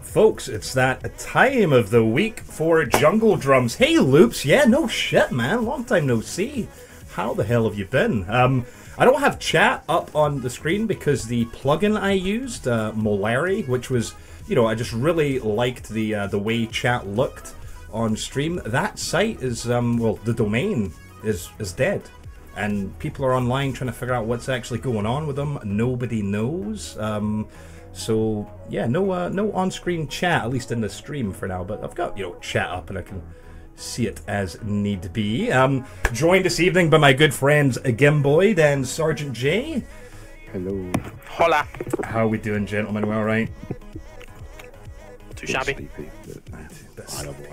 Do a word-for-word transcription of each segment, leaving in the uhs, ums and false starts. Folks, it's that time of the week for Jungle Drums. Hey, Loops. Yeah, no shit, man. Long time no see. How the hell have you been? Um, I don't have chat up on the screen because the plugin I used, uh, Molarity, which was, you know, I just really liked the uh, the way chat looked on stream. That site is, um, well, the domain is is dead. And people are online trying to figure out what's actually going on with them. Nobody knows. Um... So yeah, no, uh, no on-screen chat, at least in the stream for now. But I've got, you know, chat up, and I can see it as need be. Um, joined this evening by my good friends Gemboy and Sergeant J. Hello. Hola. How are we doing, gentlemen? We all right? Too shabby. Sleepy. Bit sleepy.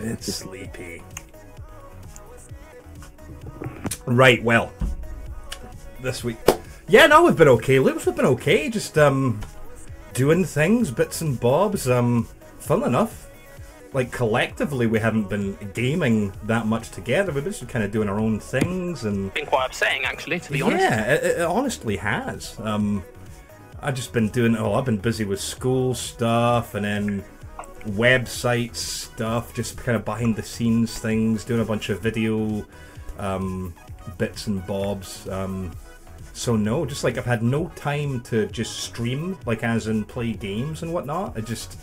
Bit sleepy. Right. Well, this week. Yeah, no, we've been okay. Loops, we've been okay. Just um, doing things, bits and bobs. Um, fun enough. Like, collectively, we haven't been gaming that much together. We've been just kind of doing our own things. And been quite upsetting, actually, to be yeah, honest. Yeah, it, it honestly has. Um, I've just been doing, oh, I've been busy with school stuff and then website stuff, just kind of behind-the-scenes things, doing a bunch of video um, bits and bobs. Um... So no, just like I've had no time to just stream, like as in play games and whatnot. I just,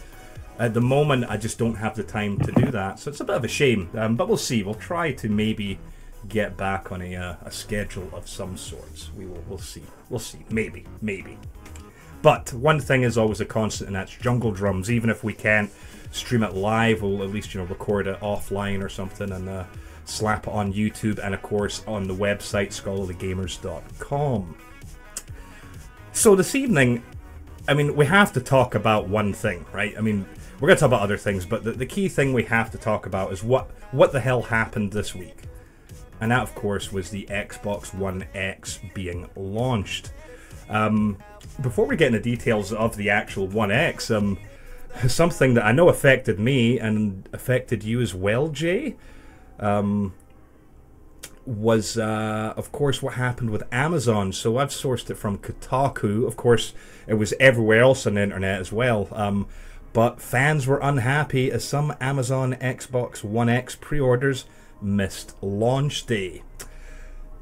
at the moment, I just don't have the time to do that. So it's a bit of a shame, um, but we'll see. We'll try to maybe get back on a, uh, a schedule of some sorts. We will, we'll see. We'll see. Maybe, maybe. But one thing is always a constant, and that's Jungle Drums. Even if we can't stream it live, we'll at least, you know, record it offline or something and uh, slap it on YouTube and, of course, on the website, scholarly gamers dot com. So this evening, I mean, we have to talk about one thing, right? I mean, we're going to talk about other things, but the, the key thing we have to talk about is what, what the hell happened this week. And that, of course, was the Xbox One X being launched. Um, before we get into details of the actual One X, um, something that I know affected me and affected you as well, Jay, Um, was, uh, of course, what happened with Amazon. So I've sourced it from Kotaku. Of course, it was everywhere else on the internet as well. Um, but fans were unhappy as some Amazon Xbox One X pre-orders missed launch day.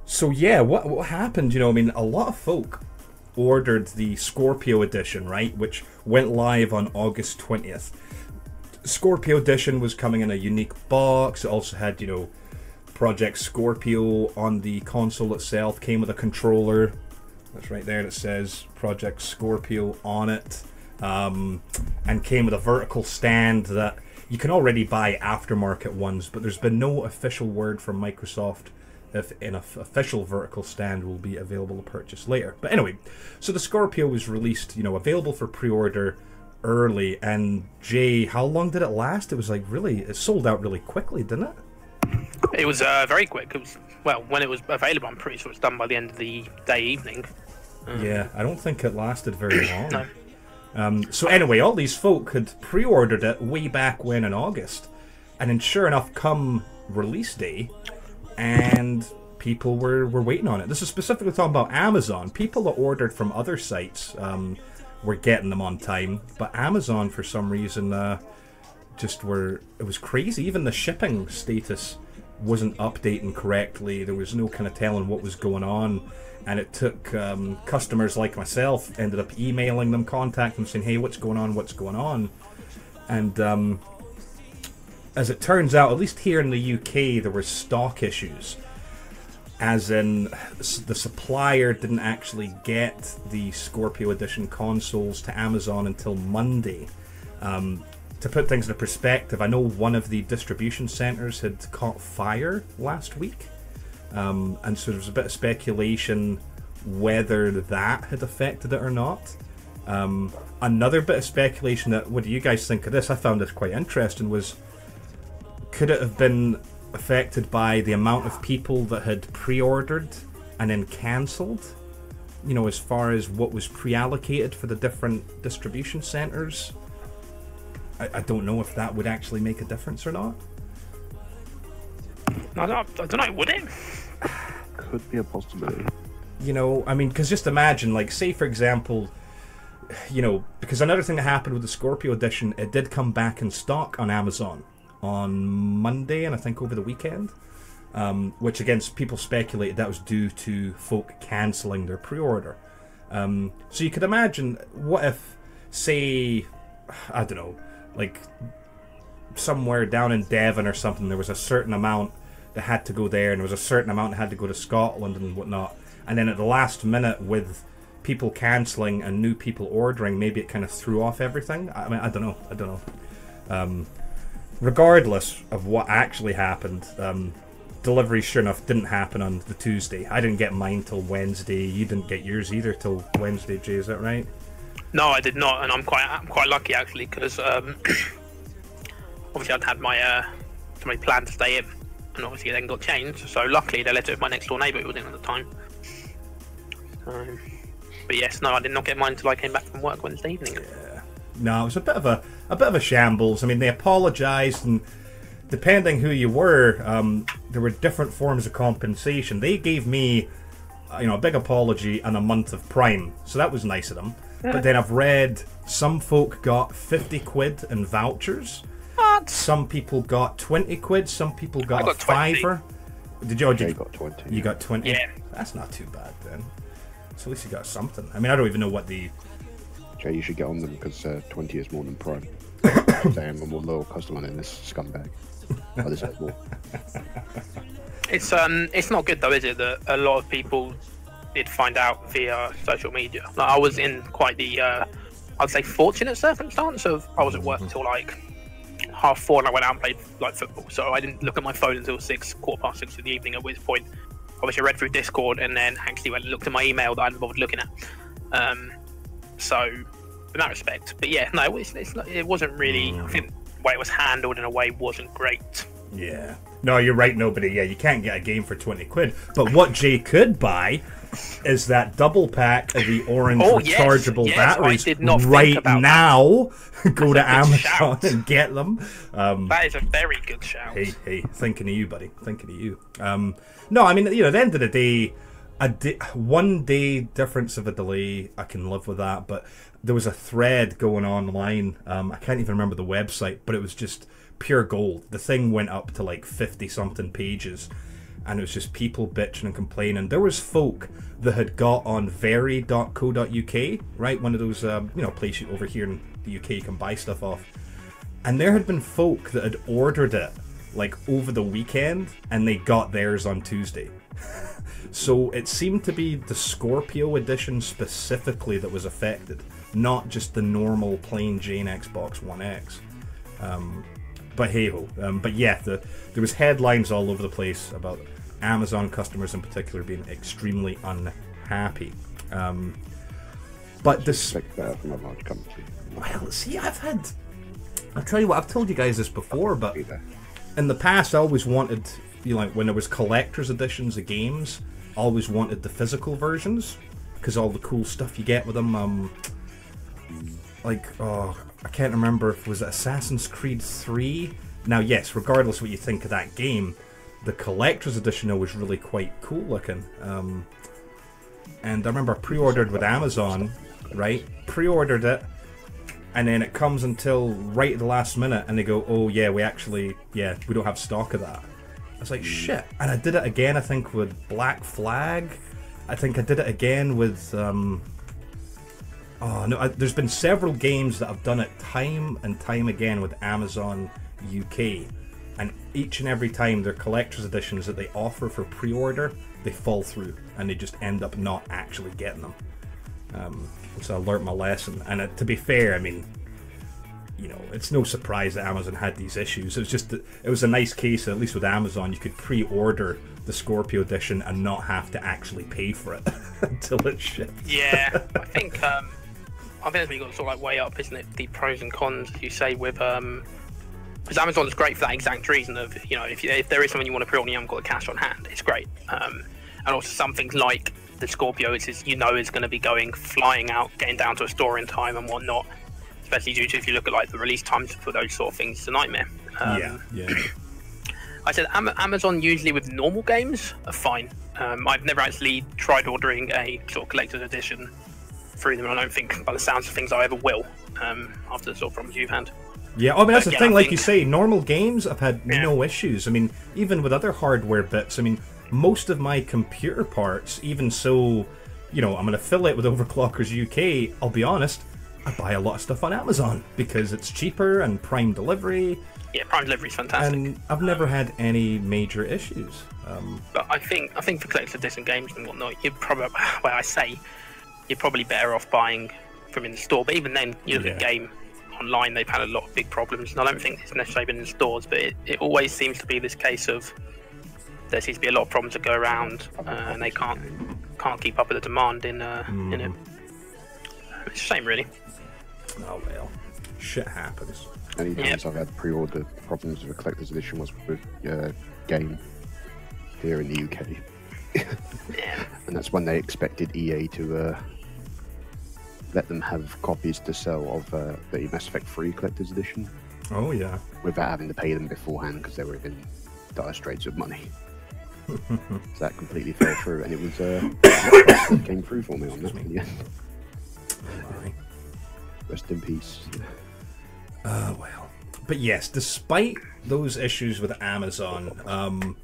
So yeah, what, what happened? You know, I mean, a lot of folk ordered the Scorpio edition, right? Which went live on August twentieth. Scorpio edition was coming in a unique box. It also had, you know, Project Scorpio on the console itself. Came with a controller. That's right there that says Project Scorpio on it. Um, and came with a vertical stand that you can already buy aftermarket ones, but there's been no official word from Microsoft if an official vertical stand will be available to purchase later. But anyway, so the Scorpio was released, you know, available for pre-order early. And Jay, how long did it last? It was like really, it sold out really quickly, didn't it? It was uh, very quick. It was, well, when it was available, I'm pretty sure it's done by the end of the day evening. Um, yeah, I don't think it lasted very long. No. Um, so anyway, all these folk had pre-ordered it way back when in August, and then sure enough, come release day, and people were were waiting on it. This is specifically talking about Amazon. People that ordered from other sites. Um, We're getting them on time, but Amazon for some reason uh, just were. It was crazy. Even the shipping status wasn't updating correctly. There was no kind of telling what was going on, and it took um, customers like myself ended up emailing them, contacting them, saying, "Hey, what's going on? What's going on?" And um, as it turns out, at least here in the U K, there were stock issues. As in, the supplier didn't actually get the Scorpio Edition consoles to Amazon until Monday. Um, to put things into perspective, I know one of the distribution centers had caught fire last week. Um, and so there was a bit of speculation whether that had affected it or not. Um, another bit of speculation that, what do you guys think of this? I found this quite interesting, was could it have been affected by the amount of people that had pre-ordered and then cancelled, you know, as far as what was pre-allocated for the different distribution centers. I, I don't know if that would actually make a difference or not. I don't, I don't know, would it? Could be a possibility. You know, I mean, because just imagine, like, say, for example, you know, because another thing that happened with the Scorpio edition, it did come back in stock on Amazon on Monday and I think over the weekend, um, which, again, people speculated that was due to folk cancelling their pre-order. Um, so you could imagine, what if, say, I don't know, like, somewhere down in Devon or something, there was a certain amount that had to go there and there was a certain amount that had to go to Scotland and whatnot, and then at the last minute, with people cancelling and new people ordering, maybe it kind of threw off everything. I mean, I don't know, I don't know. Um, regardless of what actually happened, um, delivery, sure enough, didn't happen on the Tuesday. I didn't get mine till Wednesday. You didn't get yours either till Wednesday, Jay, is that right? No, I did not, and I'm quite I'm quite lucky, actually, because um, obviously I'd had my, uh, my plan to stay in, and obviously it then got changed, so luckily they let it with my next door neighbour who was in at the time. So, but yes, no, I did not get mine until I came back from work Wednesday evening. Yeah. No, it was a bit of a, a bit of a shambles. I mean, they apologised, and depending who you were, um, there were different forms of compensation. They gave me, you know, a big apology and a month of Prime, so that was nice of them. Yeah. But then I've read some folk got fifty quid in vouchers. What? Some people got twenty quid. Some people got, got a fiver. Did you? Oh, did you got twenty. You got twenty. Yeah, that's not too bad then. So at least you got something. I mean, I don't even know what the. Jay, you should get on them because uh, twenty is more than Prime. Damn, I'm more loyal customer than this scumbag. Oh, this has more. It's um, it's not good though, is it? That a lot of people did find out via social media. Like, I was in quite the, uh, I'd say, fortunate circumstance of I was at work until like half four, and I went out and played like football. So I didn't look at my phone until six, quarter past six in the evening. At which point, obviously, I read through Discord and then actually went and looked at my email that I hadn't bothered looking at. Um, so in that respect, but yeah, no, it's, it's not, it wasn't really. Mm. I think the way it was handled in a way wasn't great. Yeah. No, you're right, nobody. Yeah, you can't get a game for twenty quid. But what Jay could buy is that double pack of the orange oh, rechargeable yes, yes, batteries. I did not right think about now. Go to Amazon shout. and get them. Um, that is a very good shout. Hey, hey, thinking of you, buddy. Thinking of you. Um, no, I mean, you know, at the end of the day, a di one day difference of a delay, I can live with that. But there was a thread going online. Um, I can't even remember the website, but it was just pure gold. The thing went up to like fifty something pages, and it was just people bitching and complaining. There was folk that had got on very dot co dot U K, right, one of those um, you know, place over here in the U K you can buy stuff off, and there had been folk that had ordered it like over the weekend and they got theirs on Tuesday. So it seemed to be the Scorpio edition specifically that was affected, not just the normal plain Jane Xbox One X. um, But hey-ho. Um, but yeah, the, there was headlines all over the place about Amazon customers in particular being extremely unhappy. Um, but this... Well, see, I've had... I'll tell you what, I've told you guys this before, but in the past I always wanted, you know, like when there was collector's editions of games, I always wanted the physical versions, because all the cool stuff you get with them, um... like, oh... I can't remember if it was Assassin's Creed three. Now, yes, regardless what you think of that game, the collector's edition was really quite cool looking. Um, and I remember I pre-ordered with Amazon, right? Pre-ordered it, and then it comes until right at the last minute, and they go, oh, yeah, we actually, yeah, we don't have stock of that. I was like, shit. And I did it again, I think, with Black Flag. I think I did it again with... Um, Oh no! I, there's been several games that I've done it time and time again with Amazon U K, and each and every time their collector's editions that they offer for pre-order, they fall through and they just end up not actually getting them. Um, so I learnt my lesson. And it, to be fair, I mean, you know, it's no surprise that Amazon had these issues. It was just it was a nice case, at least with Amazon, you could pre-order the Scorpio edition and not have to actually pay for it until it shipped. Yeah, I think. Um... I think we've got to sort of like weigh up, isn't it, the pros and cons, as you say, with um, because Amazon's great for that exact reason of, you know, if you, if there is something you want to pre-order and you haven't got the cash on hand, it's great. Um, and also some things like the Scorpio, which is, you know, is going to be going flying out, getting down to a store in time and whatnot. Especially due to if you look at like the release times for those sort of things, it's a nightmare. Um, yeah, yeah. I said Amazon usually with normal games are fine. Um, I've never actually tried ordering a sort of collector's edition through them, and I don't think by the sounds of things I ever will, um, after the sort of problems you've had. Yeah, I mean, that's Again, the thing, I like think... you say, normal games I've had yeah. no issues. I mean, even with other hardware bits, I mean, most of my computer parts, even so, you know, I'm an affiliate with Overclockers U K, I'll be honest, I buy a lot of stuff on Amazon because it's cheaper and Prime delivery. Yeah, Prime delivery is fantastic. And I've never um, had any major issues. Um, but I think I think for collector disc and games and whatnot, you're probably, well, I say, you're probably better off buying from in the store. But even then, you look yeah. at game online, they've had a lot of big problems. And I don't think it's necessarily been in the stores, but it, it always seems to be this case of there seems to be a lot of problems that go around, uh, and they can't can't keep up with the demand in uh, mm. in it. It's a shame, really. Oh well, shit happens. Any times yep. I've had pre-order problems with a collector's edition was with uh, Game here in the U K, yeah. and that's when they expected E A to uh, let them have copies to sell of uh, the Mass Effect three collector's edition. Oh yeah, without having to pay them beforehand because they were in dire straits of money. So that completely fell through, and it was uh, that came through for me on that one. Yeah. Oh, rest in peace. Uh, well, but yes, despite those issues with Amazon, um,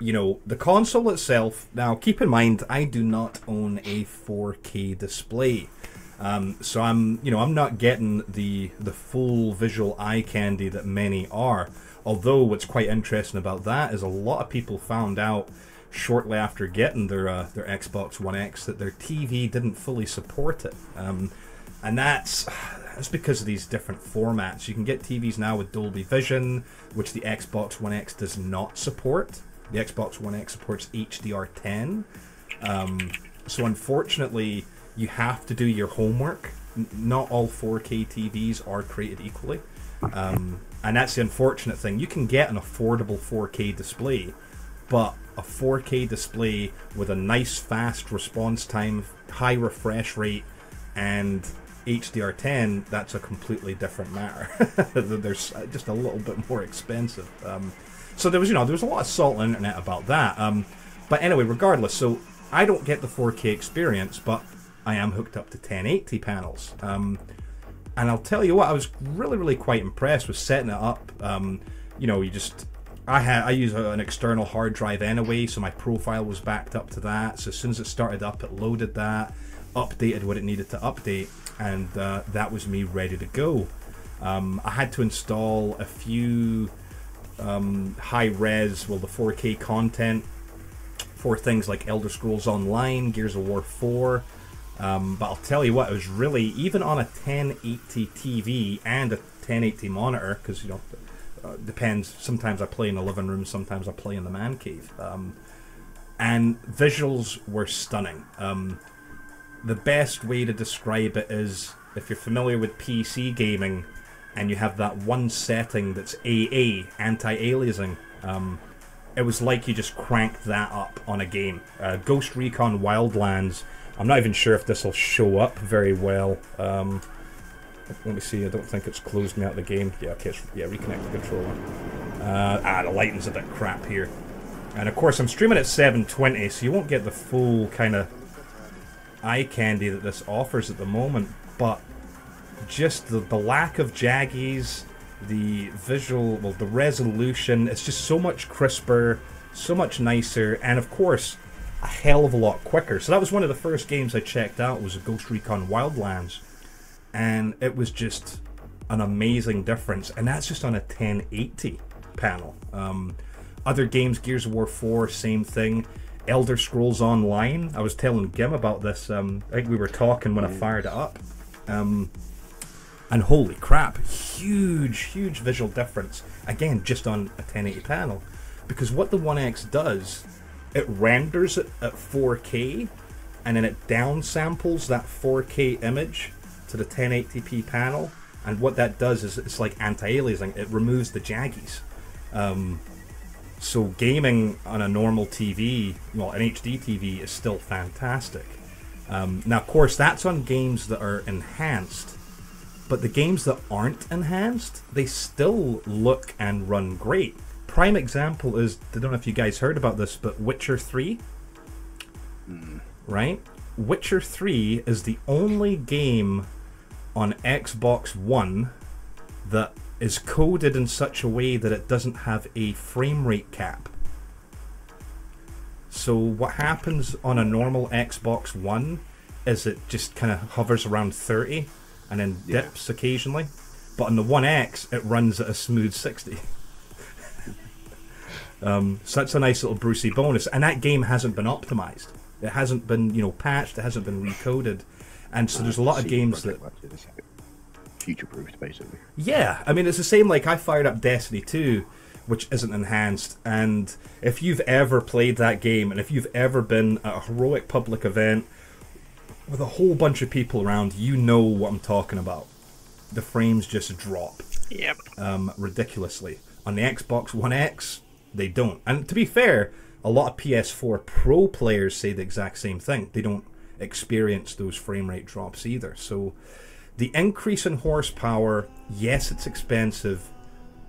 you know, the console itself, now keep in mind, I do not own a four K display. Um, so I'm, you know, I'm not getting the, the full visual eye candy that many are. Although what's quite interesting about that is a lot of people found out shortly after getting their, uh, their Xbox One X that their T V didn't fully support it. Um, And that's, that's because of these different formats. You can get T Vs now with Dolby Vision, which the Xbox One X does not support. The Xbox One X supports H D R ten. Um, so unfortunately, you have to do your homework. Not all four K T Vs are created equally. Um, and that's the unfortunate thing. You can get an affordable four K display, but a four K display with a nice, fast response time, high refresh rate, and H D R ten, that's a completely different matter. They're just a little bit more expensive. Um, so there was, you know, there was a lot of salt on the internet about that. Um, but anyway, regardless, so I don't get the four K experience, but I am hooked up to ten eighty panels. Um, and I'll tell you what, I was really, really quite impressed with setting it up. Um, you know, you just, I had, I use an external hard drive anyway, so my profile was backed up to that. So as soon as it started up, it loaded that, updated what it needed to update, and uh, that was me ready to go. Um, I had to install a few um, high-res, well, the four K content for things like Elder Scrolls Online, Gears of War four, um, but I'll tell you what, it was really, even on a ten eighty T V and a ten eighty monitor, because, you know, uh, depends, sometimes I play in the living room, sometimes I play in the man cave, um, and visuals were stunning. Um, The best way to describe it is, if you're familiar with P C gaming and you have that one setting that's A A, anti-aliasing, um, it was like you just cranked that up on a game. Uh, Ghost Recon Wildlands, I'm not even sure if this will show up very well. Um, let me see, I don't think it's closed me out of the game. Yeah, okay, it's, yeah, reconnect the controller. Uh, ah, the lighting's a bit crap here. And of course, I'm streaming at seven twenty, so you won't get the full kind of eye candy that this offers at the moment, but just the, the lack of jaggies, the visual, well, the resolution, it's just so much crisper, so much nicer, and of course, a hell of a lot quicker. So that was one of the first games I checked out, was Ghost Recon Wildlands, and it was just an amazing difference, and that's just on a ten eighty panel. Um, other games, Gears of War four, same thing. Elder Scrolls Online, I was telling Gim about this, um, I think we were talking when I fired it up, um, and holy crap, huge, huge visual difference, again, just on a ten eighty panel, because what the One X does, it renders it at four K, and then it downsamples that four K image to the ten eighty p panel, and what that does is, it's like anti-aliasing, it removes the jaggies. Um, So gaming on a normal T V, well, an H D T V, is still fantastic. Um, now, of course, that's on games that are enhanced, but the games that aren't enhanced, they still look and run great. prime example is, I don't know if you guys heard about this, but Witcher three, mm. right? Witcher three is the only game on Xbox One that is coded in such a way that it doesn't have a frame rate cap. So what happens on a normal Xbox One is it just kind of hovers around thirty and then dips yeah. occasionally. But on the One X, it runs at a smooth sixty. um, so that's a nice little Brucey bonus. And that game hasn't been optimized. It hasn't been, you know, patched. It hasn't been recoded. And so there's a lot of games that... future-proofed, basically. Yeah. I mean, it's the same, like, I fired up Destiny two, which isn't enhanced. And if you've ever played that game, and if you've ever been at a heroic public event with a whole bunch of people around, you know what I'm talking about. The frames just drop. Yep. Um, ridiculously. On the Xbox One X, they don't. And to be fair, a lot of P S four Pro players say the exact same thing. They don't experience those frame rate drops either. So the increase in horsepower, yes, it's expensive,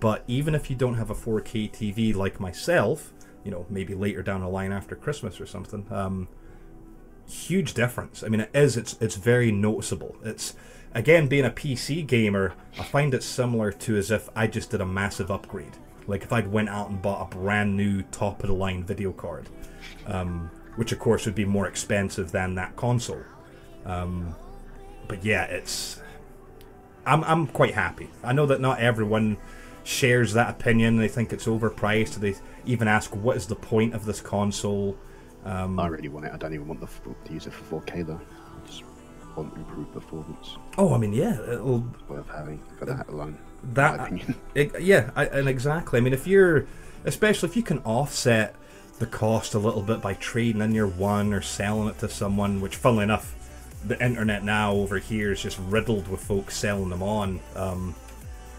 but even if you don't have a four K T V like myself, you know, maybe later down the line after Christmas or something, um, huge difference. I mean, it is, it's, it's very noticeable. It's, again, being a P C gamer, I find it similar to as if I just did a massive upgrade. Like if I'd went out and bought a brand new top-of-the-line video card, um, which of course would be more expensive than that console. Um, but yeah, it's... I'm, I'm quite happy. I know that not everyone shares that opinion. They think it's overpriced. They even ask, what is the point of this console? Um, I really want it. I don't even want the, to use it for four K though. I just want improved performance. Oh, I mean, yeah, it'll worth having for that alone. That, in my opinion. It, yeah, I, and exactly. I mean, if you're, especially if you can offset the cost a little bit by trading in your one or selling it to someone, which, funnily enough, the internet now over here is just riddled with folks selling them on. Um,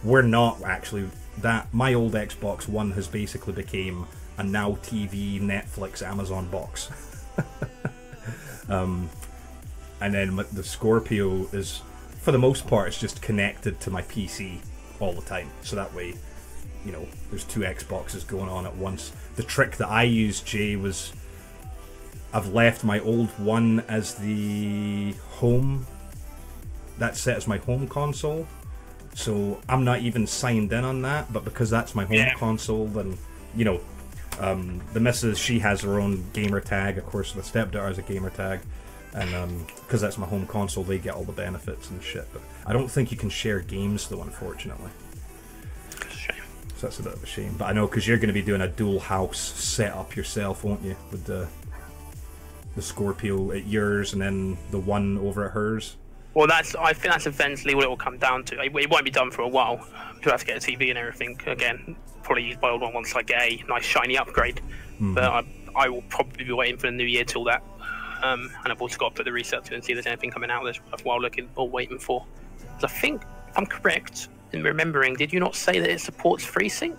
we're not actually that. My old Xbox One has basically became a Now T V, Netflix, Amazon box. um, and then the Scorpio is, for the most part, it's just connected to my P C all the time. So that way, you know, there's two Xboxes going on at once. The trick that I used, Jay, was I've left my old one as the home. That's set as my home console. So I'm not even signed in on that, but because that's my home yeah. console, then, you know, um, the missus, she has her own gamer tag. Of course, the stepdaughter has a gamer tag. And um, because that's my home console, they get all the benefits and shit. But I don't think you can share games, though, unfortunately. Shame. So that's a bit of a shame. But I know, because you're going to be doing a dual house setup yourself, won't you? With the... the Scorpio at yours, and then the one over at hers. Well, that's, I think that's eventually what it will come down to. It, it won't be done for a while. You'll have to get a T V and everything again. Probably use my old one once I get a nice shiny upgrade. Mm-hmm. But I, I will probably be waiting for the new year till that. Um, and I've also got to put the research in and see if there's anything coming out that's worthwhile looking or waiting for. Because I think, if I'm correct in remembering, did you not say that it supports FreeSync?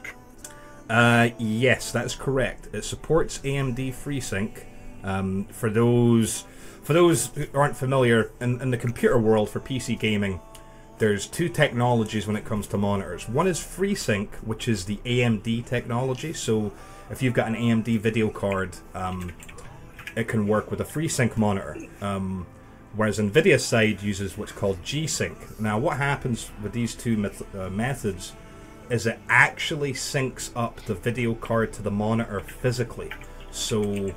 Uh, yes, that's correct. It supports A M D FreeSync. Um, for those for those who aren't familiar, in, in the computer world for P C gaming, there's two technologies when it comes to monitors. One is FreeSync, which is the A M D technology. So if you've got an A M D video card, um, it can work with a FreeSync monitor. Um, whereas NVIDIA's side uses what's called G-Sync. Now what happens with these two met- uh, methods is it actually syncs up the video card to the monitor physically. So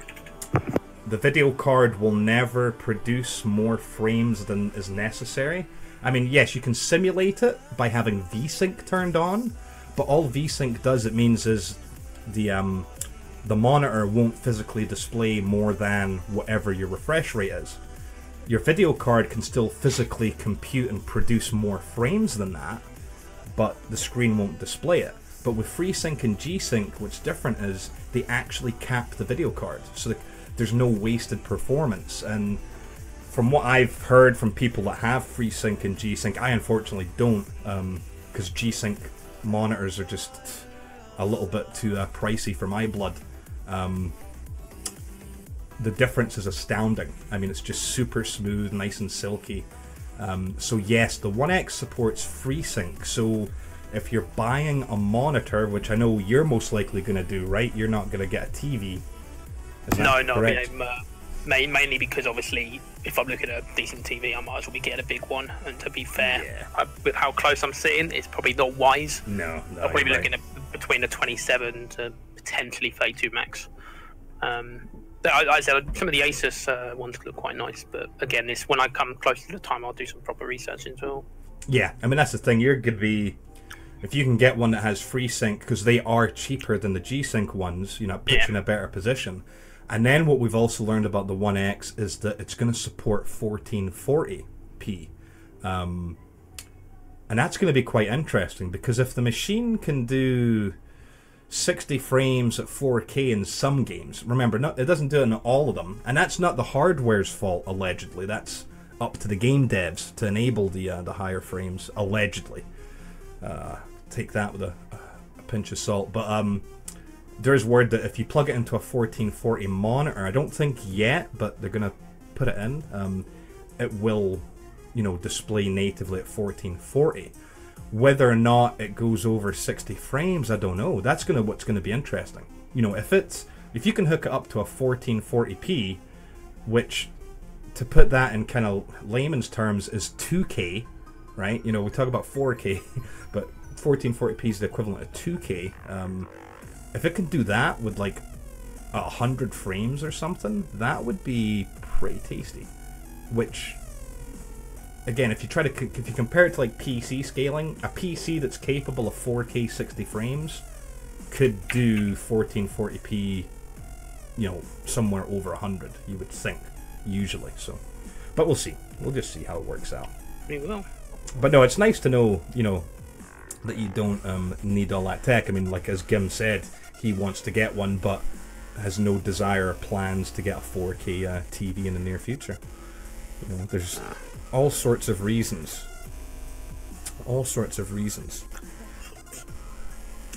the video card will never produce more frames than is necessary. I mean, yes, you can simulate it by having V-Sync turned on, but all V-Sync does, it means, is the um, the monitor won't physically display more than whatever your refresh rate is. Your video card can still physically compute and produce more frames than that, but the screen won't display it. But with FreeSync and G-Sync, what's different is they actually cap the video card. So the, there's no wasted performance. And from what I've heard from people that have FreeSync and G-Sync, I unfortunately don't, because um, G-Sync monitors are just a little bit too uh, pricey for my blood. Um, the difference is astounding. I mean, it's just super smooth, nice and silky. Um, so yes, the One X supports FreeSync. So if you're buying a monitor, which I know you're most likely going to do, right? You're not going to get a T V. No, no, I mean, uh, main, mainly because obviously if I'm looking at a decent T V, I might as well be getting a big one. And to be fair, yeah. I, with how close I'm sitting, it's probably not wise. No, no I'll probably be right. looking at between a twenty-seven to potentially thirty-two max. Um, I, I said some of the Asus uh, ones look quite nice, but again, this when I come close to the time, I'll do some proper research as well. Yeah, I mean that's the thing. You're gonna be if you can get one that has FreeSync because they are cheaper than the G-Sync ones. You know, puts yeah. you in a better position. And then what we've also learned about the One X is that it's going to support fourteen forty p, um, and that's going to be quite interesting because if the machine can do sixty frames at four K in some games, remember, not, it doesn't do it in all of them, and that's not the hardware's fault, allegedly. That's up to the game devs to enable the uh, the higher frames, allegedly. Uh, take that with a, a pinch of salt, but um, there's word that if you plug it into a fourteen forty monitor, I don't think yet, but they're gonna put it in, um, it will, you know, display natively at fourteen forty. Whether or not it goes over sixty frames, I don't know. That's gonna what's gonna be interesting. You know, if it's if you can hook it up to a fourteen forty p, which to put that in kind of layman's terms is two K, right? You know, we talk about four K, but fourteen forty p is the equivalent of two K. Um, if it can do that with like a hundred frames or something, that would be pretty tasty. Which, again, if you try to if you compare it to like P C scaling, a P C that's capable of four K sixty frames could do fourteen forty p, you know, somewhere over a hundred. You would think, usually. So, but we'll see. We'll just see how it works out. We will. But no, it's nice to know, you know, that you don't um, need all that tech. I mean, like as Gim said, he wants to get one, but has no desire or plans to get a four K uh, T V in the near future. You know, there's all sorts of reasons. All sorts of reasons.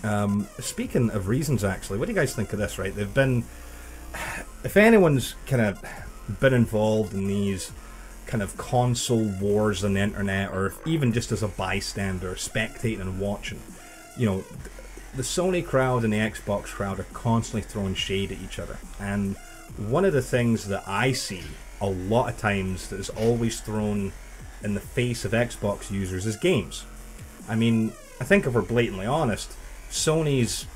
Um, speaking of reasons, actually, what do you guys think of this, right? They've been... If anyone's kind of been involved in these kind of console wars on the internet, or even just as a bystander, spectating and watching, you know, the Sony crowd and the Xbox crowd are constantly throwing shade at each other. And one of the things that I see a lot of times that is always thrown in the face of Xbox users is games. I mean, I think if we're blatantly honest, Sony's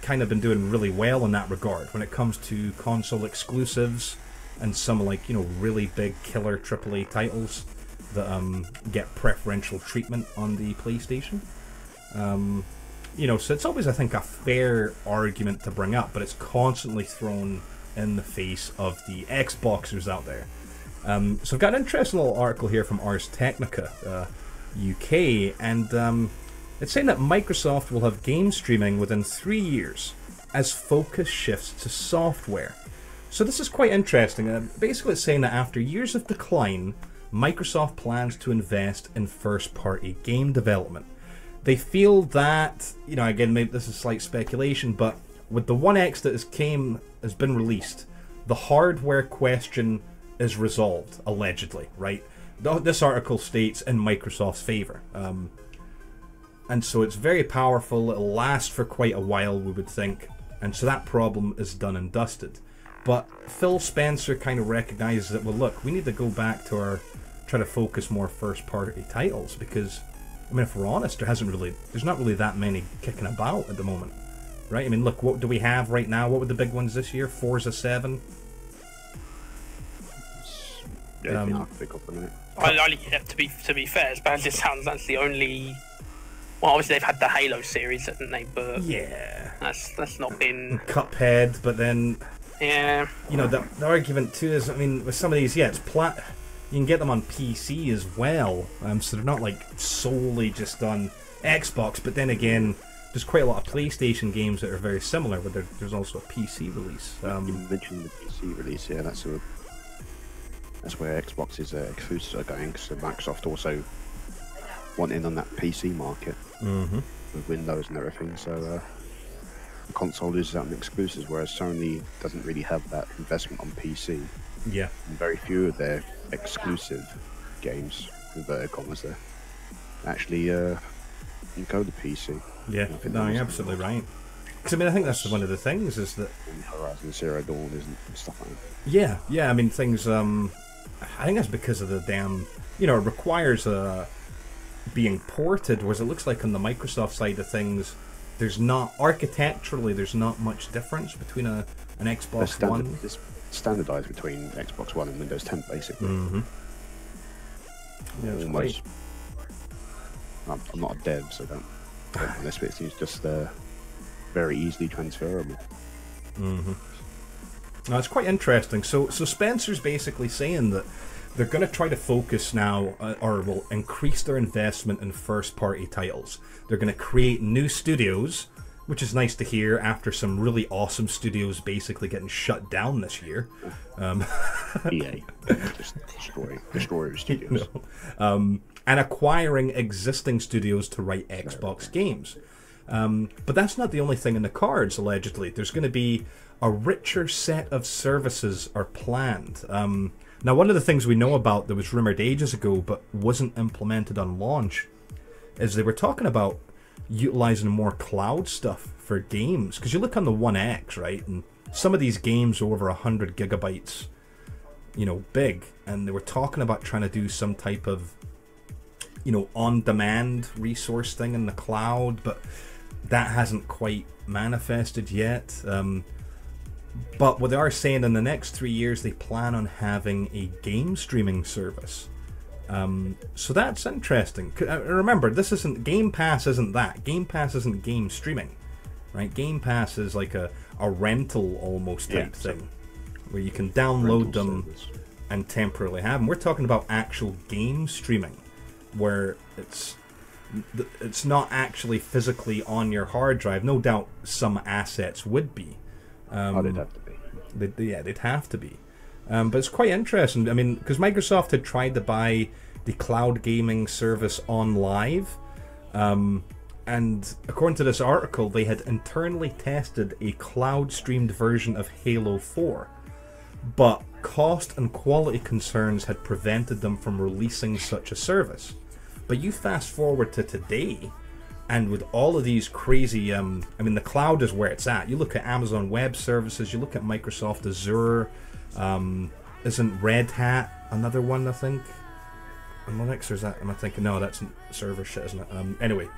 kind of been doing really well in that regard when it comes to console exclusives and some, like, you know, really big killer triple A titles that um, get preferential treatment on the PlayStation. Um, you know, so it's always, I think, a fair argument to bring up, but it's constantly thrown in the face of the Xboxers out there. Um, so I've got an interesting little article here from Ars Technica uh, U K, and um, it's saying that Microsoft will have game streaming within three years as focus shifts to software. So this is quite interesting. Uh, basically it's saying that after years of decline, Microsoft plans to invest in first-party game development. They feel that, you know, again, maybe this is slight speculation, but with the One X that has came has been released, the hardware question is resolved, allegedly, right? This article states in Microsoft's favor, um, and so it's very powerful. It'll last for quite a while, we would think, and so that problem is done and dusted. But Phil Spencer kind of recognizes that, well, look, we need to go back to our try to focus more first-party titles because, I mean, if we're honest, there hasn't really, there's not really that many kicking about at the moment. Right? I mean, look, what do we have right now? What were the big ones this year? Forza seven? Yeah, um, pick up a minute. I, I, yeah, to, be, to be fair, as bad as it sounds, that's the only... Well, obviously they've had the Halo series, haven't they? But yeah. That's, that's not been... Cuphead, but then... Yeah. You know, the, the argument too is, I mean, with some of these, yeah, it's plat... You can get them on P C as well, um, so they're not, like, solely just on Xbox, but then again... There's quite a lot of PlayStation games that are very similar, but there, there's also a P C release. Um, you mentioned the P C release, yeah, that's, a, that's where Xbox's uh, exclusives are going, because Microsoft also want in on that P C market mm-hmm. with Windows and everything, so uh, the console loses out on exclusives, whereas Sony doesn't really have that investment on P C. Yeah. And very few of their exclusive games, inverted commas there, actually... Uh, you go to P C. Yeah, no, you're absolutely right. Because I mean, I think that's one of the things is that Horizon Zero Dawn isn't and stuff like that. Yeah, yeah. I mean, things. Um, I think that's because of the damn. You know, it requires a being ported. Whereas it looks like on the Microsoft side of things, there's not architecturally, there's not much difference between a an Xbox standard, One. It's standardized between Xbox One and Windows ten, basically. Mm-hmm. Yeah, it's almost. Great. I'm, I'm not a dev, so don't. don't this bit seems just uh, very easily transferable. Mm-hmm. Now it's quite interesting. So, so Spencer's basically saying that they're going to try to focus now, uh, or will increase their investment in first-party titles. They're going to create new studios, which is nice to hear after some really awesome studios basically getting shut down this year. Um, E A, just destroy, destroy studios. No. Um, and acquiring existing studios to write Xbox games. Um, but that's not the only thing in the cards, allegedly. There's going to be a richer set of services are planned. Um, now, one of the things we know about that was rumored ages ago but wasn't implemented on launch is they were talking about utilizing more cloud stuff for games. Because you look on the One X, right, and some of these games are over one hundred gigabytes, you know, big. And they were talking about trying to do some type of, you know, on-demand resource thing in the cloud, but that hasn't quite manifested yet. Um, but what they are saying, in the next three years, they plan on having a game streaming service. Um, so that's interesting. Remember, this isn't Game Pass. Isn't that Game Pass? Isn't game streaming, right? Game Pass is like a a rental almost type yeah, so thing, where you can download them service. and temporarily have them. We're talking about actual game streaming, where it's it's not actually physically on your hard drive. No doubt some assets would be. Um, oh, they'd have to be. They'd, yeah, they'd have to be. Um, but it's quite interesting. I mean, because Microsoft had tried to buy the cloud gaming service OnLive. Um, and according to this article, they had internally tested a cloud-streamed version of Halo four. But cost and quality concerns had prevented them from releasing such a service. But you fast forward to today, and with all of these crazy, um, I mean, the cloud is where it's at. You look at Amazon Web Services, you look at Microsoft Azure, um, isn't Red Hat another one, I think? And what else is that? Am I thinking, no, that's server shit, isn't it? Um, anyway,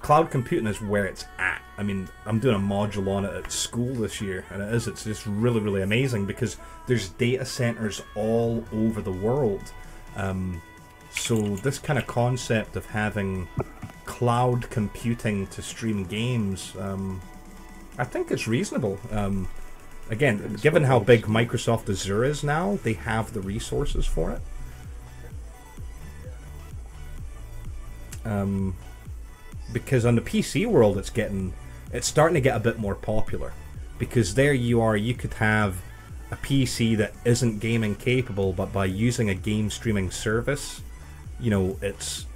cloud computing is where it's at. I mean, I'm doing a module on it at school this year, and it is, it's just really, really amazing because there's data centers all over the world. Um, so this kind of concept of having cloud computing to stream games, um, I think it's reasonable. Um, again, given how big Microsoft Azure is now, they have the resources for it. Um, because on the P C world, it's getting, it's starting to get a bit more popular, because there you are, you could have a P C that isn't gaming capable, but by using a game streaming service, you know, it's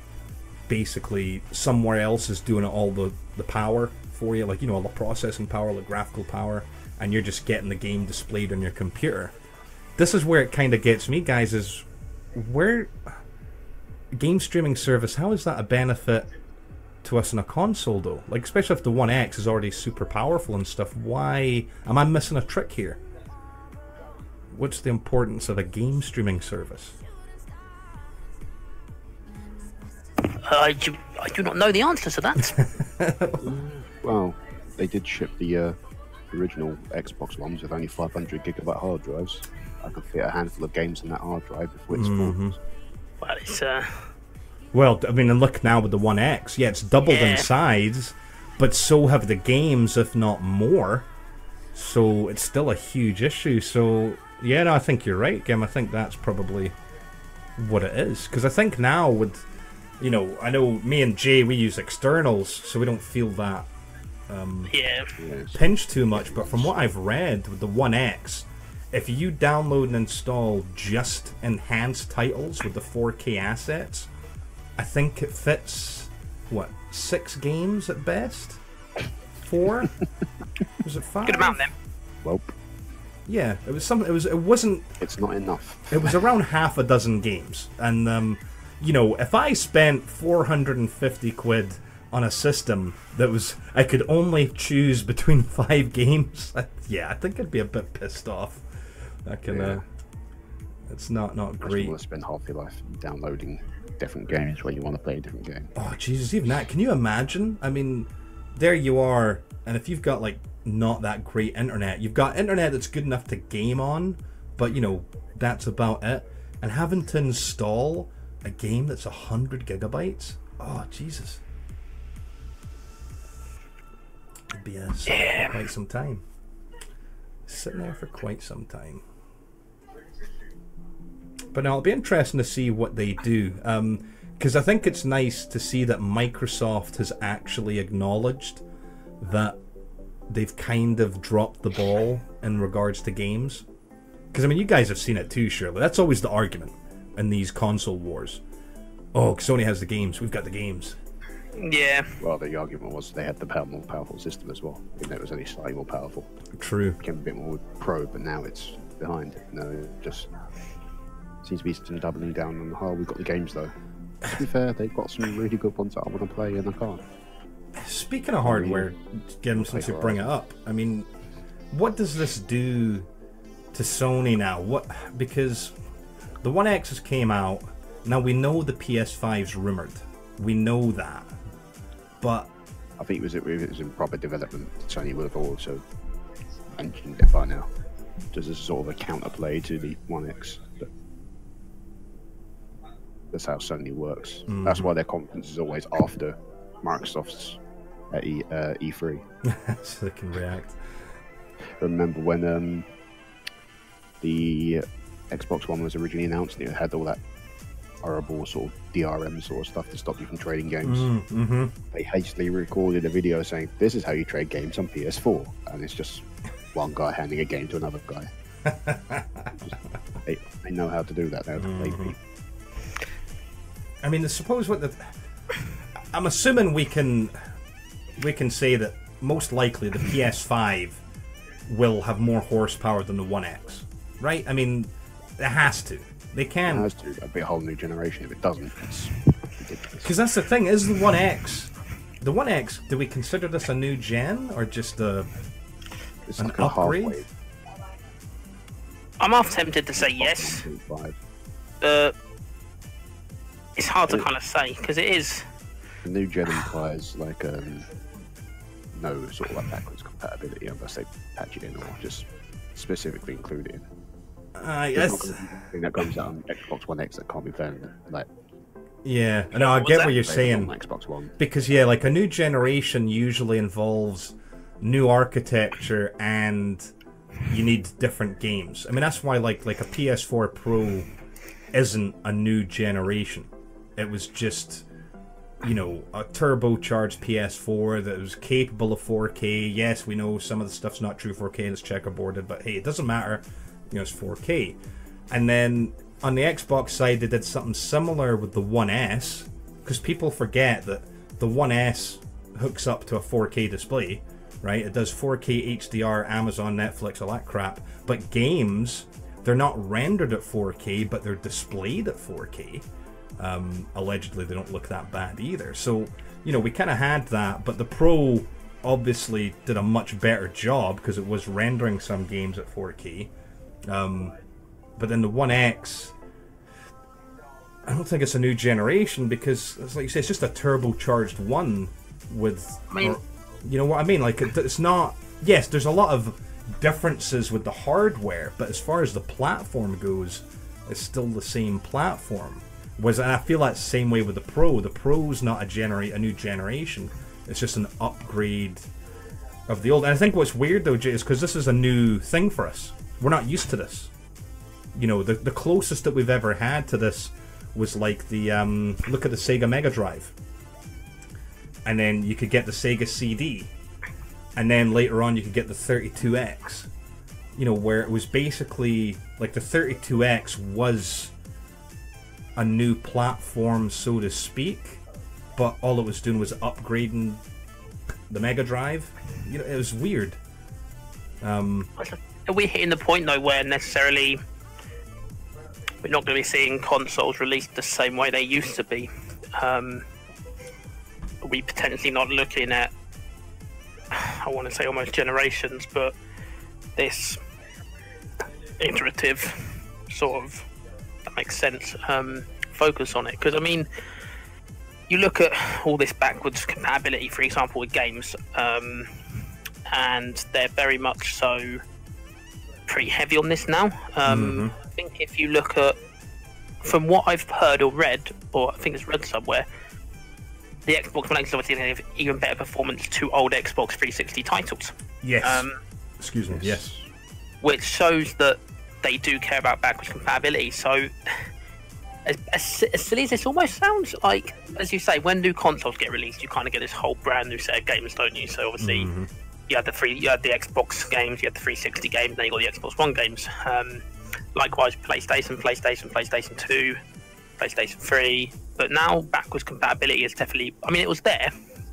basically somewhere else is doing all the, the power for you, like, you know, all the processing power, all the graphical power, and you're just getting the game displayed on your computer. This is where it kind of gets me, guys, is where game streaming service, how is that a benefit to us in a console, though? Like, especially if the One X is already super powerful and stuff, why am I missing a trick here? What's the importance of a game streaming service? I do, I do not know the answer to that. Well, they did ship the uh, original Xbox ones with only five hundred gigabyte hard drives. I could fit a handful of games in that hard drive before it's mm-hmm. full. Well, it's uh... well, I mean, and look now with the One X, yeah, it's doubled yeah. in size, but so have the games, if not more. So it's still a huge issue. So yeah, no, I think you're right, Gem. I think that's probably what it is, because I think now with, you know, I know me and Jay, we use externals, so we don't feel that um, yeah. pinch too much. But from what I've read with the One X, if you download and install just enhanced titles with the four K assets, I think it fits, what, six games at best? Four? Was it five? Good amount, then. Well. Yeah, it was something. It was. It wasn't. It's not enough. It was around half a dozen games, and um. You know, if I spent four hundred and fifty quid on a system that was, I could only choose between five games, I, yeah, I think I'd be a bit pissed off. I can, yeah. uh, it's not, not great. You want to spend half your life downloading different games where you want to play a different game. Oh, Jesus, even that. Can you imagine? I mean, there you are, and if you've got, like, not that great internet, you've got internet that's good enough to game on, but, you know, that's about it. And having to install a game that's one hundred gigabytes? Oh, Jesus. It'd be a, yeah. quite some time. Sitting there for quite some time. But now it'll be interesting to see what they do. Because um, I think it's nice to see that Microsoft has actually acknowledged that they've kind of dropped the ball in regards to games. Because, I mean, you guys have seen it too, surely. That's always the argument in these console wars. Oh, Sony has the games. We've got the games. Yeah. Well, the argument was they had the power, more powerful system as well. Even though it was only slightly more powerful. True. It became a bit more pro, but now it's behind. No, it just seems to be some doubling down on the whole. We've got the games, though. To be fair, they've got some really good ones that I want to play, and I can't. Speaking of hardware, Jim, since you bring it up, I mean, what does this do to Sony now? What? Because the One X's came out. Now, we know the P S five's rumored. We know that. But I think it was, it was in proper development. Sony would have also mentioned it by now. Does this sort of a counterplay to the One X? But that's how Sony works. Mm-hmm. That's why their conference is always after Microsoft's at e, uh, E three. So they can react. Remember when um, the Xbox One was originally announced and it had all that horrible sort of D R M sort of stuff to stop you from trading games. Mm-hmm. They hastily recorded a video saying, this is how you trade games on P S four. And it's just one guy handing a game to another guy. just, they, they know how to do that now. Mm-hmm. I mean, suppose what the... I'm assuming we can we can say that most likely the P S five will have more horsepower than the One X, right? I mean, it has to. They can. It has to. That'd be a whole new generation if it doesn't. Because that's the thing. Is the One X, the One X? Do we consider this a new gen or just a it's an like a upgrade? I'm half tempted to say yes. Uh, it's hard to kind of say because it is. The new gen implies like um, no sort of like backwards compatibility unless they patch it in or just specifically include it in. Uh, yes. That comes out on Xbox One X that can't be found. Like, yeah, no, I get what you're saying. Xbox One. Because yeah, like a new generation usually involves new architecture and you need different games. I mean that's why like like a P S four Pro isn't a new generation. It was just, you know, a turbocharged P S four that was capable of four K. Yes, we know some of the stuff's not true four K, it's checkerboarded, but hey, it doesn't matter. You know, it's four K. And then on the Xbox side, they did something similar with the One S, because people forget that the One S hooks up to a four K display, right? It does four K H D R, Amazon, Netflix, all that crap. But games, they're not rendered at four K, but they're displayed at four K. Um, allegedly they don't look that bad either, so you know we kind of had that, but the Pro obviously did a much better job because it was rendering some games at four K, um, but then the One X, I don't think it's a new generation because it's like you say, it's just a turbocharged one with, I mean, or, you know what I mean, like it, it's not, yes there's a lot of differences with the hardware, but as far as the platform goes it's still the same platform. Was, and I feel that same way with the Pro. The Pro's not a generate a new generation. It's just an upgrade of the old. And I think what's weird though, Jay, is because this is a new thing for us. We're not used to this. You know, the the closest that we've ever had to this was like the um, look at the Sega Mega Drive, and then you could get the Sega C D, and then later on you could get the thirty-two X. You know, where it was basically like the thirty-two X was a new platform, so to speak, but all it was doing was upgrading the Mega Drive. You know, it was weird. Um, Are we hitting the point though where necessarily we're not going to be seeing consoles released the same way they used to be? Um, we potentially not looking at, I want to say almost generations, but this iterative sort of, that makes sense, um, focus on it? Because I mean, you look at all this backwards compatibility, for example, with games, um, and they're very much so pretty heavy on this now. Um, mm-hmm. I think if you look at, from what I've heard or read, or I think it's read somewhere, the Xbox One X is obviously going to have even better performance to old Xbox three sixty titles. Yes. Um, Excuse me. Yes. Which shows that they do care about backwards compatibility. So, as, as, as silly as this almost sounds, like, as you say, when new consoles get released, you kind of get this whole brand new set of games, don't you? So obviously, mm-hmm. you had the three, you had the Xbox games, you had the three sixty games, then you got the Xbox One games. Um, likewise, PlayStation, PlayStation, PlayStation Two, PlayStation Three. But now backwards compatibility is definitely, I mean, it was there,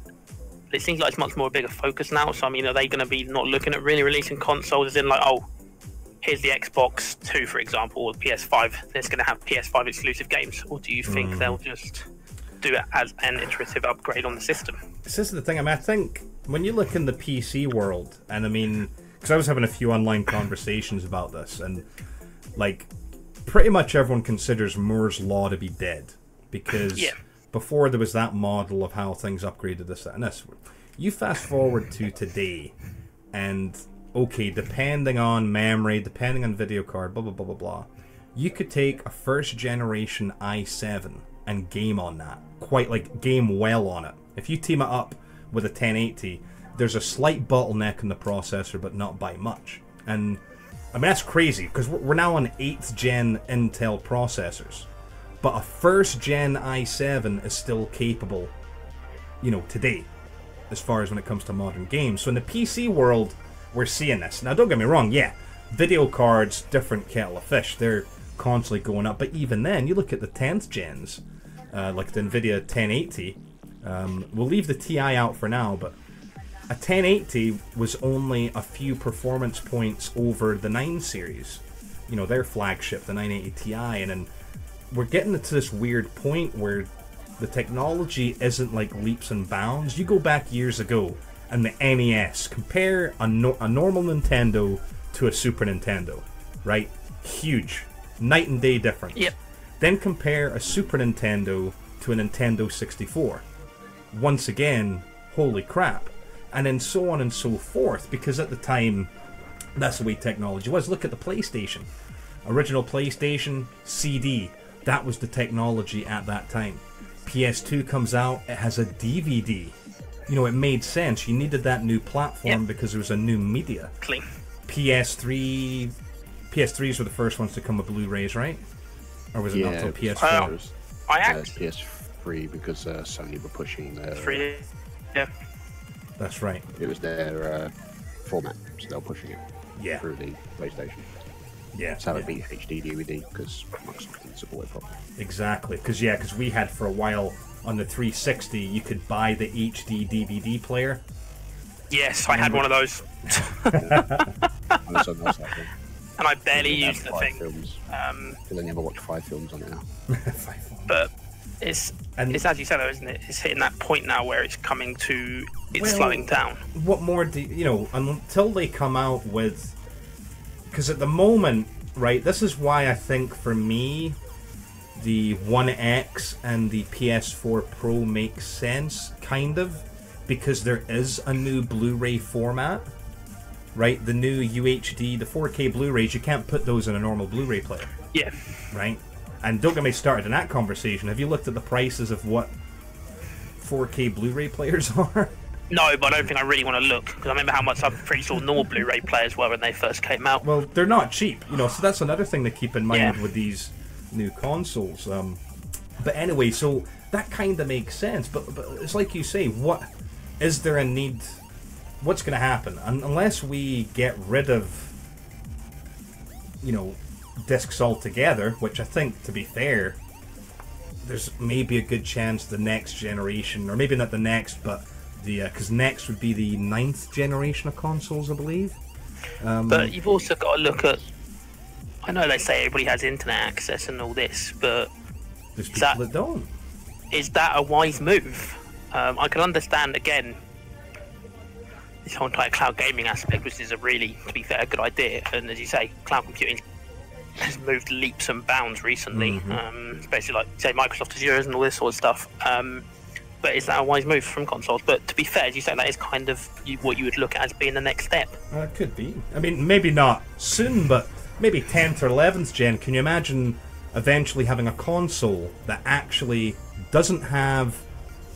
but it seems like it's much more a bigger focus now. So I mean, are they going to be not looking at really releasing consoles as in like, oh, here's the Xbox two, for example, or P S five, that's going to have P S five exclusive games? Or do you think mm. they'll just do it as an iterative upgrade on the system? This is the thing. I mean, I think when you look in the P C world, and I mean, because I was having a few online conversations about this, and like pretty much everyone considers Moore's Law to be dead. Because yeah. before there was that model of how things upgraded this, that, and this. You fast forward to today, and okay, depending on memory, depending on video card, blah, blah, blah, blah, blah, you could take a first generation i seven and game on that. Quite like, game well on it. If you team it up with a ten eighty, there's a slight bottleneck in the processor, but not by much. And I mean, that's crazy, because we're now on eighth gen Intel processors. But a first-gen i seven is still capable, you know, today, as far as when it comes to modern games. So in the P C world, we're seeing this. Now, don't get me wrong, yeah, video cards, different kettle of fish. They're constantly going up. But even then, you look at the tenth gens, uh, like the NVIDIA ten eighty. Um, we'll leave the Ti out for now, but a ten eighty was only a few performance points over the nine series. You know, their flagship, the nine eighty Ti, and then we're getting to this weird point where the technology isn't like leaps and bounds. You go back years ago and the N E S, compare a, no a normal Nintendo to a Super Nintendo, right? Huge. Night and day difference. Yep. Then compare a Super Nintendo to a Nintendo sixty-four. Once again, holy crap. And then so on and so forth, because at the time, that's the way technology was. Look at the PlayStation. Original PlayStation, C D. That was the technology at that time. P S two comes out, it has a D V D. You know, it made sense. You needed that new platform yep. because there was a new media. Clean. P S three... P S threes were the first ones to come with Blu-rays, right? Or was it yeah, not until P S four? I, I actually... Uh, P S three, because uh, Sony were pushing their... three D, yeah. That's right. It was their uh, format, so they were pushing it yeah. through the PlayStation. Yeah, so that would yeah. be H D D V D because Microsoft didn't support it properly. Exactly, because yeah, because we had for a while on the three sixty, you could buy the H D D V D player. Yes, I had one of those. And I barely used the thing. Films. Um, I never watched five films on it now. But it's and, it's as you said, though, isn't it? It's hitting that point now where it's coming to it's well, slowing down. What more do you know? Until they come out with. Because at the moment, right, this is why I think, for me, the one X and the P S four Pro make sense, kind of, because there is a new Blu-ray format, right? The new U H D, the four K Blu-rays, you can't put those in a normal Blu-ray player. Yeah. Right? And don't get me started in that conversation. Have you looked at the prices of what four K Blu-ray players are? No, but I don't think I really want to look, because I remember how much I'm pretty sure normal Blu-ray players were when they first came out. Well, they're not cheap, you know, so that's another thing to keep in mind yeah. with these new consoles. Um, but anyway, so that kind of makes sense. But, but it's like you say, what is there a need? What's going to happen? Un unless we get rid of, you know, discs altogether, which I think, to be fair, there's maybe a good chance the next generation, or maybe not the next, but... Because uh, next would be the ninth generation of consoles, I believe. Um, but you've also got to look at... I know they say everybody has internet access and all this, but... There's people that, that don't. Is that a wise move? Um, I can understand, again, this whole entire cloud gaming aspect, which is a really, to be fair, a good idea. And as you say, cloud computing has moved leaps and bounds recently, mm-hmm. um, especially like, say, Microsoft Azure and all this sort of stuff. Um, but is that a wise move from consoles? But to be fair, as you say, that is kind of what you would look at as being the next step. Uh, it could be. I mean, maybe not soon, but maybe tenth or eleventh gen. Can you imagine eventually having a console that actually doesn't have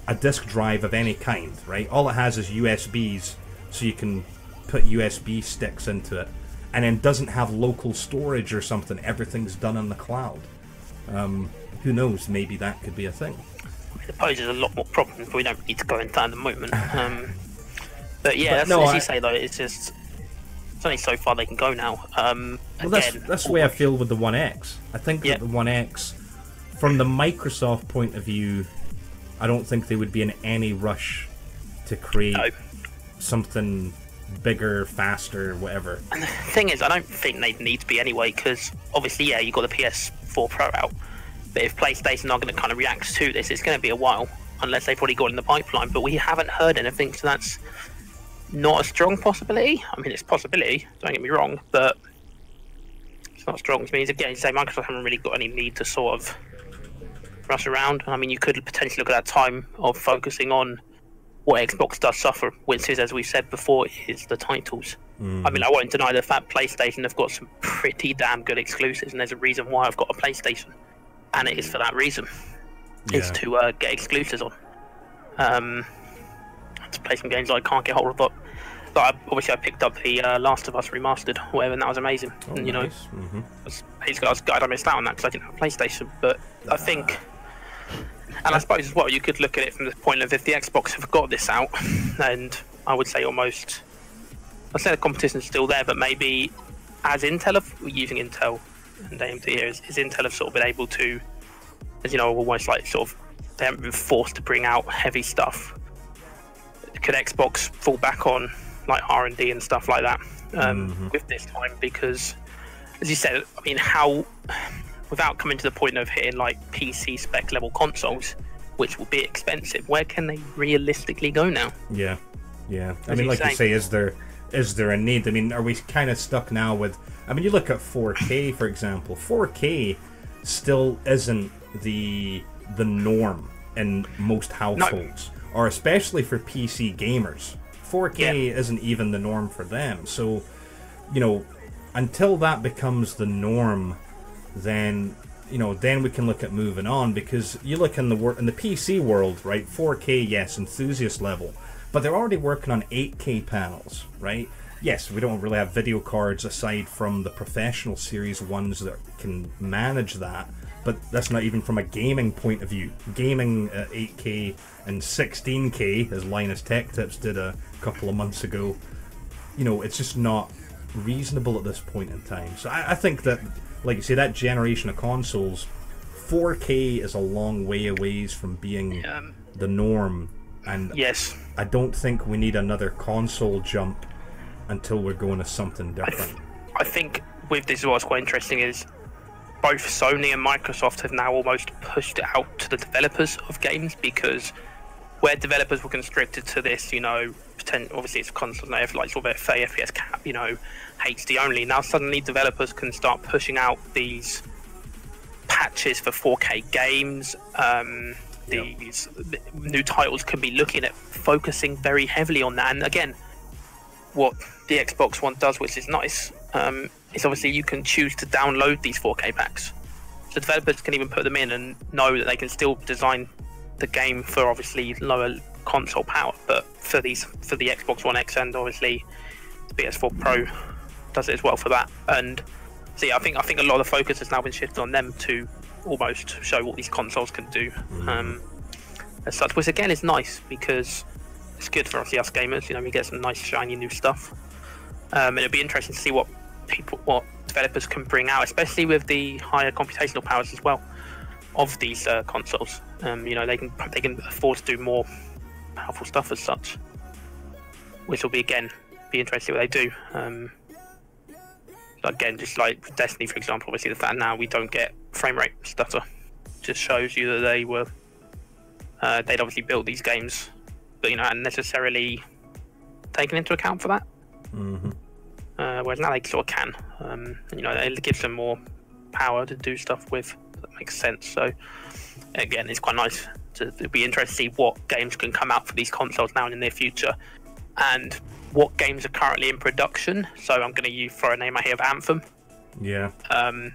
a disk drive of any kind, right? All it has is U S Bs, so you can put U S B sticks into it, and then doesn't have local storage or something. Everything's done in the cloud. Um, who knows? Maybe that could be a thing. It poses a lot more problems, but we don't need to go into at the moment. Um, but yeah, but that's, no, as you I... say, though, it's just it's only so far they can go now. Um, well, again, that's that's the way I feel with the One X. I think yeah. that the One X, from the Microsoft point of view, I don't think they would be in any rush to create no. something bigger, faster, whatever. And the thing is, I don't think they'd need to be anyway, because obviously, yeah, you've got the P S four Pro out. But if PlayStation are going to kind of react to this, it's going to be a while, unless they've already got it in the pipeline. But we haven't heard anything, so that's not a strong possibility. I mean, it's a possibility, don't get me wrong, but it's not strong. It means, again, say Microsoft haven't really got any need to sort of rush around. I mean, you could potentially look at that time of focusing on what Xbox does suffer, which is, as we said before, is the titles. Mm. I mean, I won't deny the fact PlayStation have got some pretty damn good exclusives, and there's a reason why I've got a PlayStation. And it is for that reason, yeah. is to uh, get exclusives on, um, to play some games I can't get hold of. But like, obviously, I picked up the uh, Last of Us Remastered, or whatever, and that was amazing. Oh, and, you nice. know, mm-hmm. I was, I was glad I missed out on that because I didn't have a PlayStation. But ah. I think, and I suppose as well, you could look at it from the point of if the Xbox have got this out, and I would say almost, I'd say the competition's still there, but maybe as Intel, if we're using Intel. And A M D here is, is Intel have sort of been able to, as you know, almost like sort of they haven't been forced to bring out heavy stuff. Could Xbox fall back on like R and D and stuff like that um, mm-hmm. with this time? Because, as you said, I mean, how without coming to the point of hitting like P C spec level consoles, which will be expensive, where can they realistically go now? Yeah, yeah. I as mean, like saying, you say, is there is there a need? I mean, are we kind of stuck now with? I mean, you look at four K, for example. four K still isn't the the norm in most households, no. or especially for P C gamers. four K yeah. isn't even the norm for them. So, you know, until that becomes the norm, then you know, then we can look at moving on. Because you look in the wor- in the P C world, right? four K, yes, enthusiast level, but they're already working on eight K panels, right? Yes, we don't really have video cards aside from the professional series ones that can manage that, but that's not even from a gaming point of view. Gaming at eight K and sixteen K, as Linus Tech Tips did a couple of months ago, you know, it's just not reasonable at this point in time. So I, I think that, like you say, that generation of consoles, four K is a long way away from being um, the norm, and yes. I don't think we need another console jump until we're going to something different. I, th- I think with this, what's quite interesting is both Sony and Microsoft have now almost pushed it out to the developers of games, because where developers were constricted to this, you know, pretend, obviously it's console, they have like sort of a F P S cap, you know, H D only. Now suddenly developers can start pushing out these patches for four K games. Um, yep. These new titles can be looking at focusing very heavily on that. And again, what the Xbox One does, which is nice, um, is obviously you can choose to download these four K packs. So developers can even put them in and know that they can still design the game for obviously lower console power, but for these, for the Xbox One X, and obviously the P S four Pro does it as well for that. And see, I think I think a lot of the focus has now been shifted on them to almost show what these consoles can do. Um, as such, which again is nice, because it's good for obviously us gamers, you know, we get some nice shiny new stuff. Um, and it'll be interesting to see what people, what developers can bring out, especially with the higher computational powers as well of these uh, consoles. Um, you know, they can they can afford to do more powerful stuff as such, which will be again be interesting what they do. Um, again, just like Destiny, for example, obviously the fact now we don't get frame rate stutter just shows you that they were Uh, they'd obviously built these games, but you know, hadn't necessarily taken into account for that. Mm-hmm. Uh, whereas now they sort of can, um, and, you know, it gives them more power to do stuff with. That makes sense. So again, it's quite nice. To, it'll be interesting to see what games can come out for these consoles now in the near future, and what games are currently in production. So I'm going to use throw a name out here of Anthem. Yeah. Um,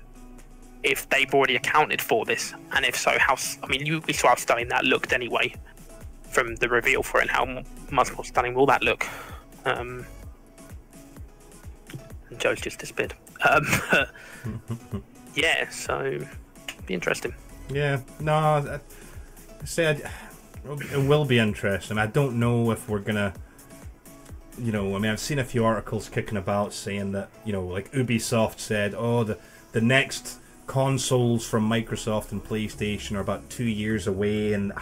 if they've already accounted for this, and if so, how? I mean, you we saw how stunning that looked anyway from the reveal for it. And how much more stunning will that look? Um, and Joe's just disappeared. Um, yeah, so be interesting. Yeah, no, I, I said it will be interesting. I don't know if we're gonna, you know, I mean, I've seen a few articles kicking about saying that, you know, like Ubisoft said, oh, the the next consoles from Microsoft and PlayStation are about two years away, and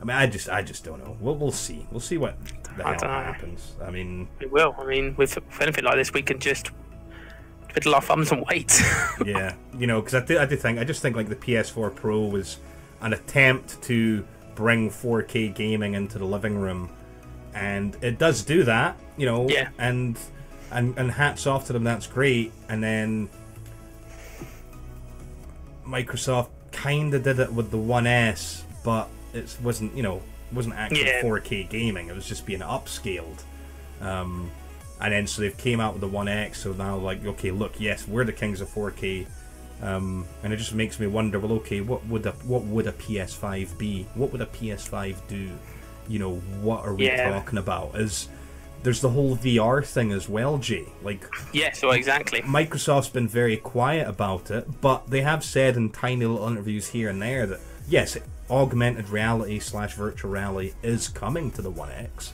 I mean, I just, I just don't know. We'll, we'll see. We'll see what the hell happens. I mean, it will. I mean, with, with anything like this, we can just twiddle our thumbs and wait. Yeah, you know, because I did, I did think, I just think like the P S four Pro was an attempt to bring four K gaming into the living room, and it does do that, you know. Yeah. And and and hats off to them. That's great. And then Microsoft kind of did it with the one S, but it wasn't, you know, wasn't actually yeah. four K gaming. It was just being upscaled. Um, and then so they've came out with the one X, so now like, okay, look, yes, we're the kings of four K. Um, and it just makes me wonder, well, okay, what would a what would a P S five be? What would a P S five do? You know, what are we yeah. talking about? Is there's the whole V R thing as well, Jay. Like, yeah, so exactly. Microsoft's been very quiet about it, but they have said in tiny little interviews here and there that, yes, augmented reality slash virtual reality is coming to the one X.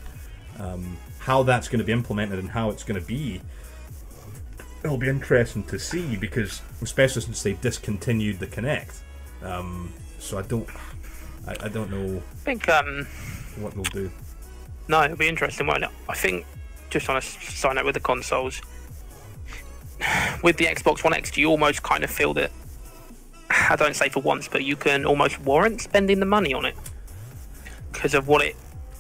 Um, how that's going to be implemented and how it's going to be, it'll be interesting to see, because especially since they discontinued the Kinect. Um, so I don't, I, I don't know. I think um, what they'll do. No, it'll be interesting, won't it? I think, just on a side note with the consoles, with the Xbox One X, do you almost kind of feel that, I don't say for once, but you can almost warrant spending the money on it because of what it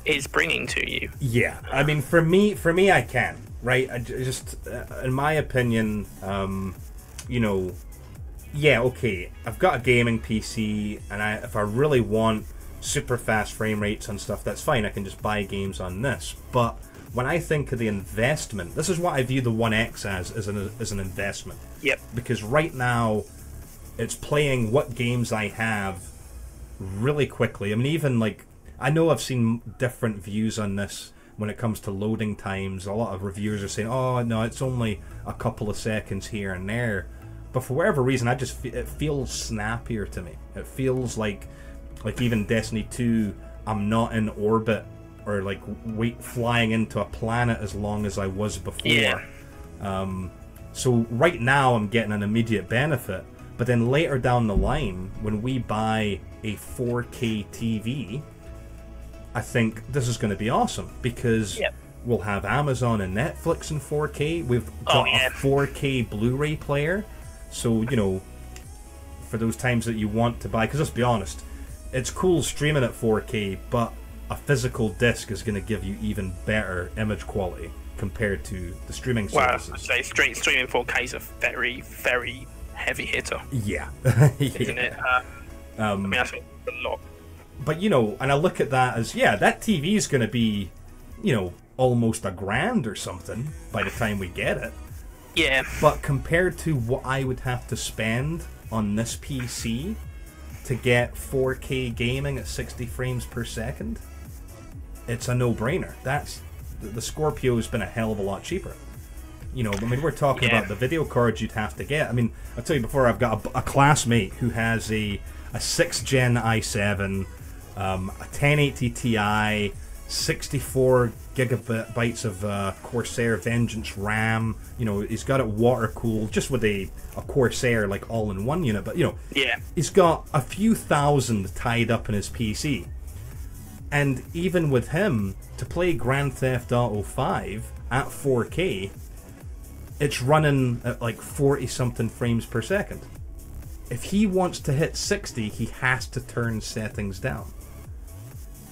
is bringing to you? Yeah, I mean, for me, for me, I can, right? I just, uh, in my opinion, um, you know, yeah, okay, I've got a gaming P C, and I, if I really want super fast frame rates and stuff, that's fine, I can just buy games on this. But when I think of the investment, this is what I view the One X as, as an as an investment. Yep. Because right now, it's playing what games I have really quickly. I mean, even like, I know I've seen different views on this when it comes to loading times. A lot of reviewers are saying, oh no, it's only a couple of seconds here and there. But for whatever reason, I just it feels snappier to me. It feels like Like even Destiny two, I'm not in orbit or like wait, flying into a planet as long as I was before. Yeah. Um, so right now I'm getting an immediate benefit, but then later down the line, when we buy a four K T V, I think this is going to be awesome, because yep. we'll have Amazon and Netflix in four K. We've got oh, yeah. a four K Blu-ray player. So, you know, for those times that you want to buy, because let's be honest, it's cool streaming at four K, but a physical disc is going to give you even better image quality compared to the streaming services. Well, I'd say stream, streaming four K is a very, very heavy hitter. Yeah. yeah. Isn't it? Uh, um, I mean, that's a lot. But, you know, and I look at that as, yeah, that T V is going to be, you know, almost a grand or something by the time we get it. Yeah. But compared to what I would have to spend on this P C to get four K gaming at sixty frames per second, it's a no-brainer. That's the Scorpio has been a hell of a lot cheaper. You know, I mean, we're talking yeah. about the video cards you'd have to get. I mean, I'll tell you before, I've got a, a classmate who has a a sixth gen i seven, um, a ten eighty Ti, sixty-four gigabytes of uh, Corsair Vengeance RAM. You know, he's got it water cooled, just with a, a Corsair like all-in-one unit. But you know, yeah, he's got a few thousand tied up in his P C, and even with him, to play Grand Theft Auto five at four K, it's running at like forty something frames per second. If he wants to hit sixty, he has to turn settings down.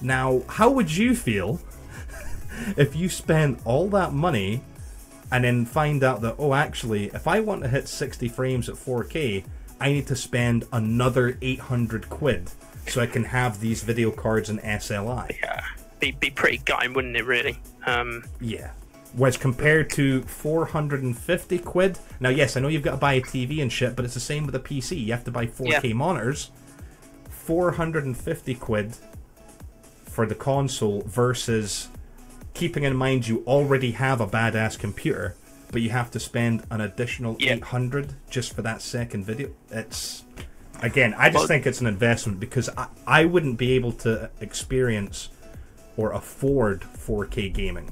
Now, how would you feel if you spent all that money and then find out that, oh, actually, if I want to hit sixty frames at four K, I need to spend another eight hundred quid so I can have these video cards in S L I. Yeah, be be pretty gutting, wouldn't it, really? Um, yeah. Whereas compared to four hundred fifty quid, now yes, I know you've got to buy a T V and shit, but it's the same with a P C. You have to buy four K yeah. monitors. four hundred fifty quid for the console versus keeping in mind you already have a badass computer, but you have to spend an additional yeah. eight hundred just for that second video. It's, again, I just well, think it's an investment because I, I wouldn't be able to experience or afford four K gaming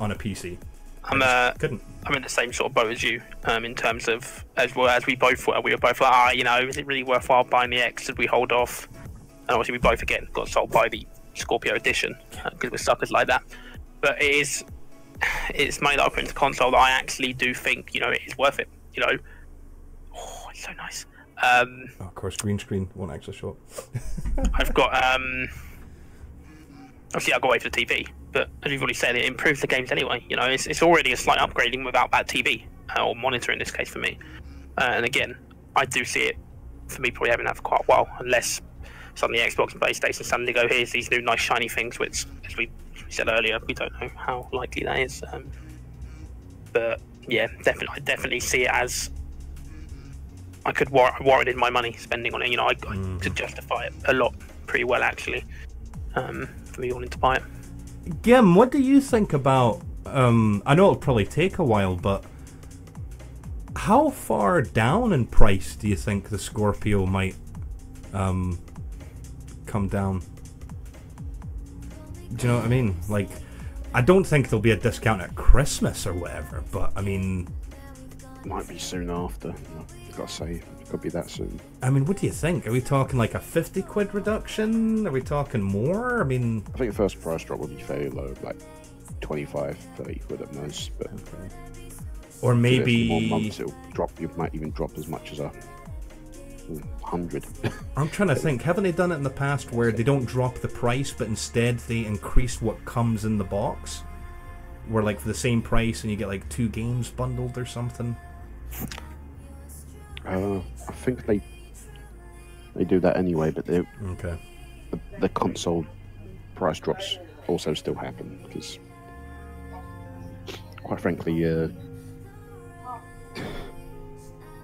on a P C. I'm uh, couldn't. I'm in the same sort of boat as you um, in terms of, as well as we both were, we were both like, ah, oh, you know, is it really worthwhile buying the X? Should we hold off? And obviously we both, again, got sold by the Scorpio edition because uh, we're suckers like that. But it is, it's made up into console that I actually do think, you know, it is worth it, you know. Oh, it's so nice. Um, oh, of course, green screen won't actually show up. I've got, um, obviously I got away for the T V. But as you've already said, it improves the games anyway. You know, it's, it's already a slight upgrading without that T V uh, or monitor in this case for me. Uh, and again, I do see it for me probably having that for quite a while, unless suddenly Xbox and PlayStation suddenly go, here's these new nice shiny things, which, as we said earlier, we don't know how likely that is. Um, but yeah, definitely, I definitely see it as I could war- warranted my money spending on it. You know, I, I could justify it a lot pretty well actually um, for me wanting to buy it. Gem, what do you think about, um, I know it'll probably take a while, but how far down in price do you think the Scorpio might um, come down? Do you know what I mean? Like, I don't think there'll be a discount at Christmas or whatever, but I mean... Might be soon after, I've got to say, it could be that soon. I mean, what do you think? Are we talking like a fifty quid reduction? Are we talking more? I mean... I think the first price drop would be fairly low, like twenty-five, thirty quid at most, but... Okay. Or maybe... More months, it'll drop, it might even drop as much as a hundred. I'm trying to think, haven't they done it in the past where they don't drop the price, but instead they increase what comes in the box? Where like for the same price and you get like two games bundled or something? Uh, I think they they do that anyway, but they, okay. the the console price drops also still happen because, quite frankly, uh,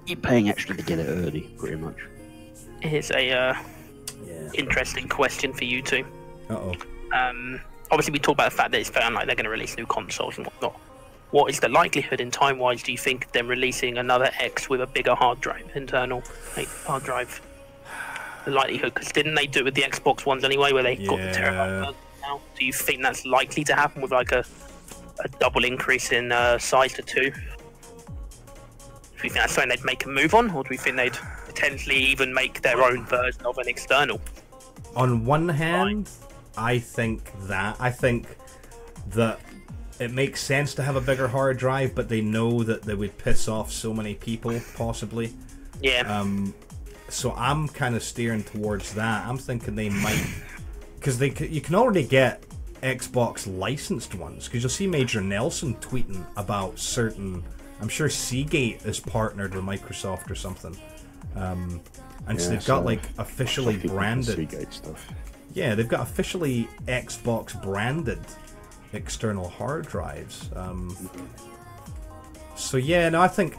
you're paying extra to get it early, pretty much. Here's a uh, yeah. interesting question for you two. Uh oh. Um, obviously, we talk about the fact that it's fair and like they're going to release new consoles and whatnot. What is the likelihood in time-wise, do you think, of them releasing another X with a bigger hard drive, internal like, hard drive? The likelihood, because didn't they do it with the Xbox ones anyway, where they yeah. got the terabyte now? Do you think that's likely to happen with like a, a double increase in uh, size to two? Do you think that's something they'd make a move on, or do we think they'd potentially even make their own version of an external? On one hand, right. I think that. I think that... It makes sense to have a bigger hard drive, but they know that they would piss off so many people, possibly. Yeah. Um, so I'm kind of steering towards that. I'm thinking they might... Because they you can already get Xbox licensed ones, because you'll see Major Nelson tweeting about certain... I'm sure Seagate is partnered with Microsoft or something. Um, and yeah, so they've so got, like, officially branded... Seagate stuff. Yeah, they've got officially Xbox-branded... external hard drives. Um, so yeah, no, I think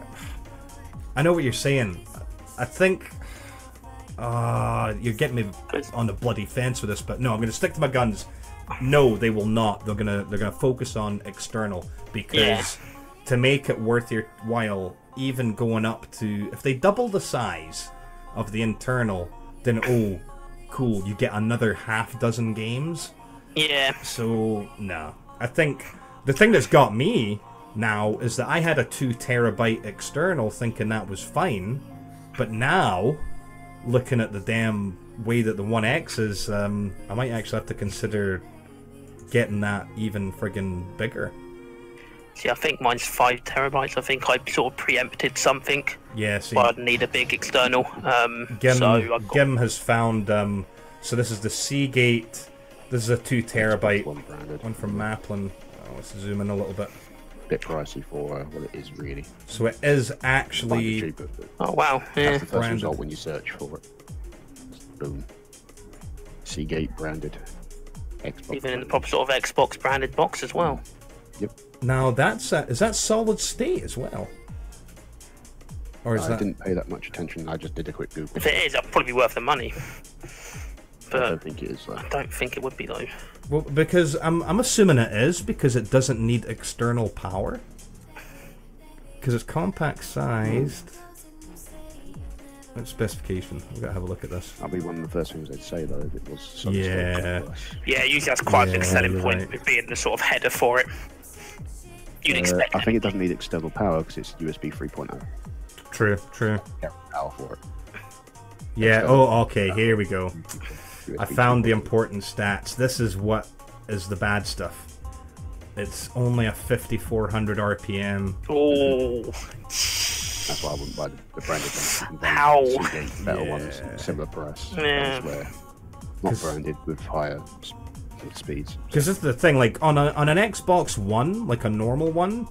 I know what you're saying. I think uh, you're getting me on the bloody fence with this, but no, I'm going to stick to my guns. No, they will not. They're gonna they're gonna focus on external because yeah. to make it worth your while, even going up to if they double the size of the internal, then oh, cool, you get another half dozen games. Yeah. So, no. I think the thing that's got me now is that I had a two terabyte external thinking that was fine, but now, looking at the damn way that the One X is, um, I might actually have to consider getting that even friggin' bigger. See, I think mine's five terabytes. I think I sort of preempted something. Yeah, see. But I'd need a big external. Um, Gim, so I've got... Gim has found, um, so this is the Seagate... This is a two terabyte one, one from Maplin. Oh, let's zoom in a little bit. A bit pricey for uh, what it is really. So it is actually. It cheaper, oh wow! That's yeah. the first result when you search for it. Boom. Seagate branded. Xbox. Even in the pop sort of Xbox branded box as well. Yep. Now that's uh, is that solid state as well? Or is I that... didn't pay that much attention. I just did a quick Google. If it is, it'll probably be worth the money. But I don't think it is. Though. I don't think it would be though. Well, because I'm I'm assuming it is because it doesn't need external power. Because it's compact sized. What specification? We've got to have a look at this. That'd be one of the first things they'd say though if it was. Yeah. Yeah, usually that's quite yeah, a big selling right. point, being the sort of header for it. You'd uh, expect. I think it doesn't need external power because it's U S B three point oh. True. True. Yeah. Power for it. Yeah, oh, okay, here we go. I found the important stats. This is what is the bad stuff. It's only a fifty-four hundred R P M. Oh. That's why I wouldn't buy the branded one. Ow. Seagate, better yeah. ones, similar price. Yeah. Elsewhere. Not branded with higher speeds. Because this is the thing, like, on, a, on an Xbox One, like a normal one,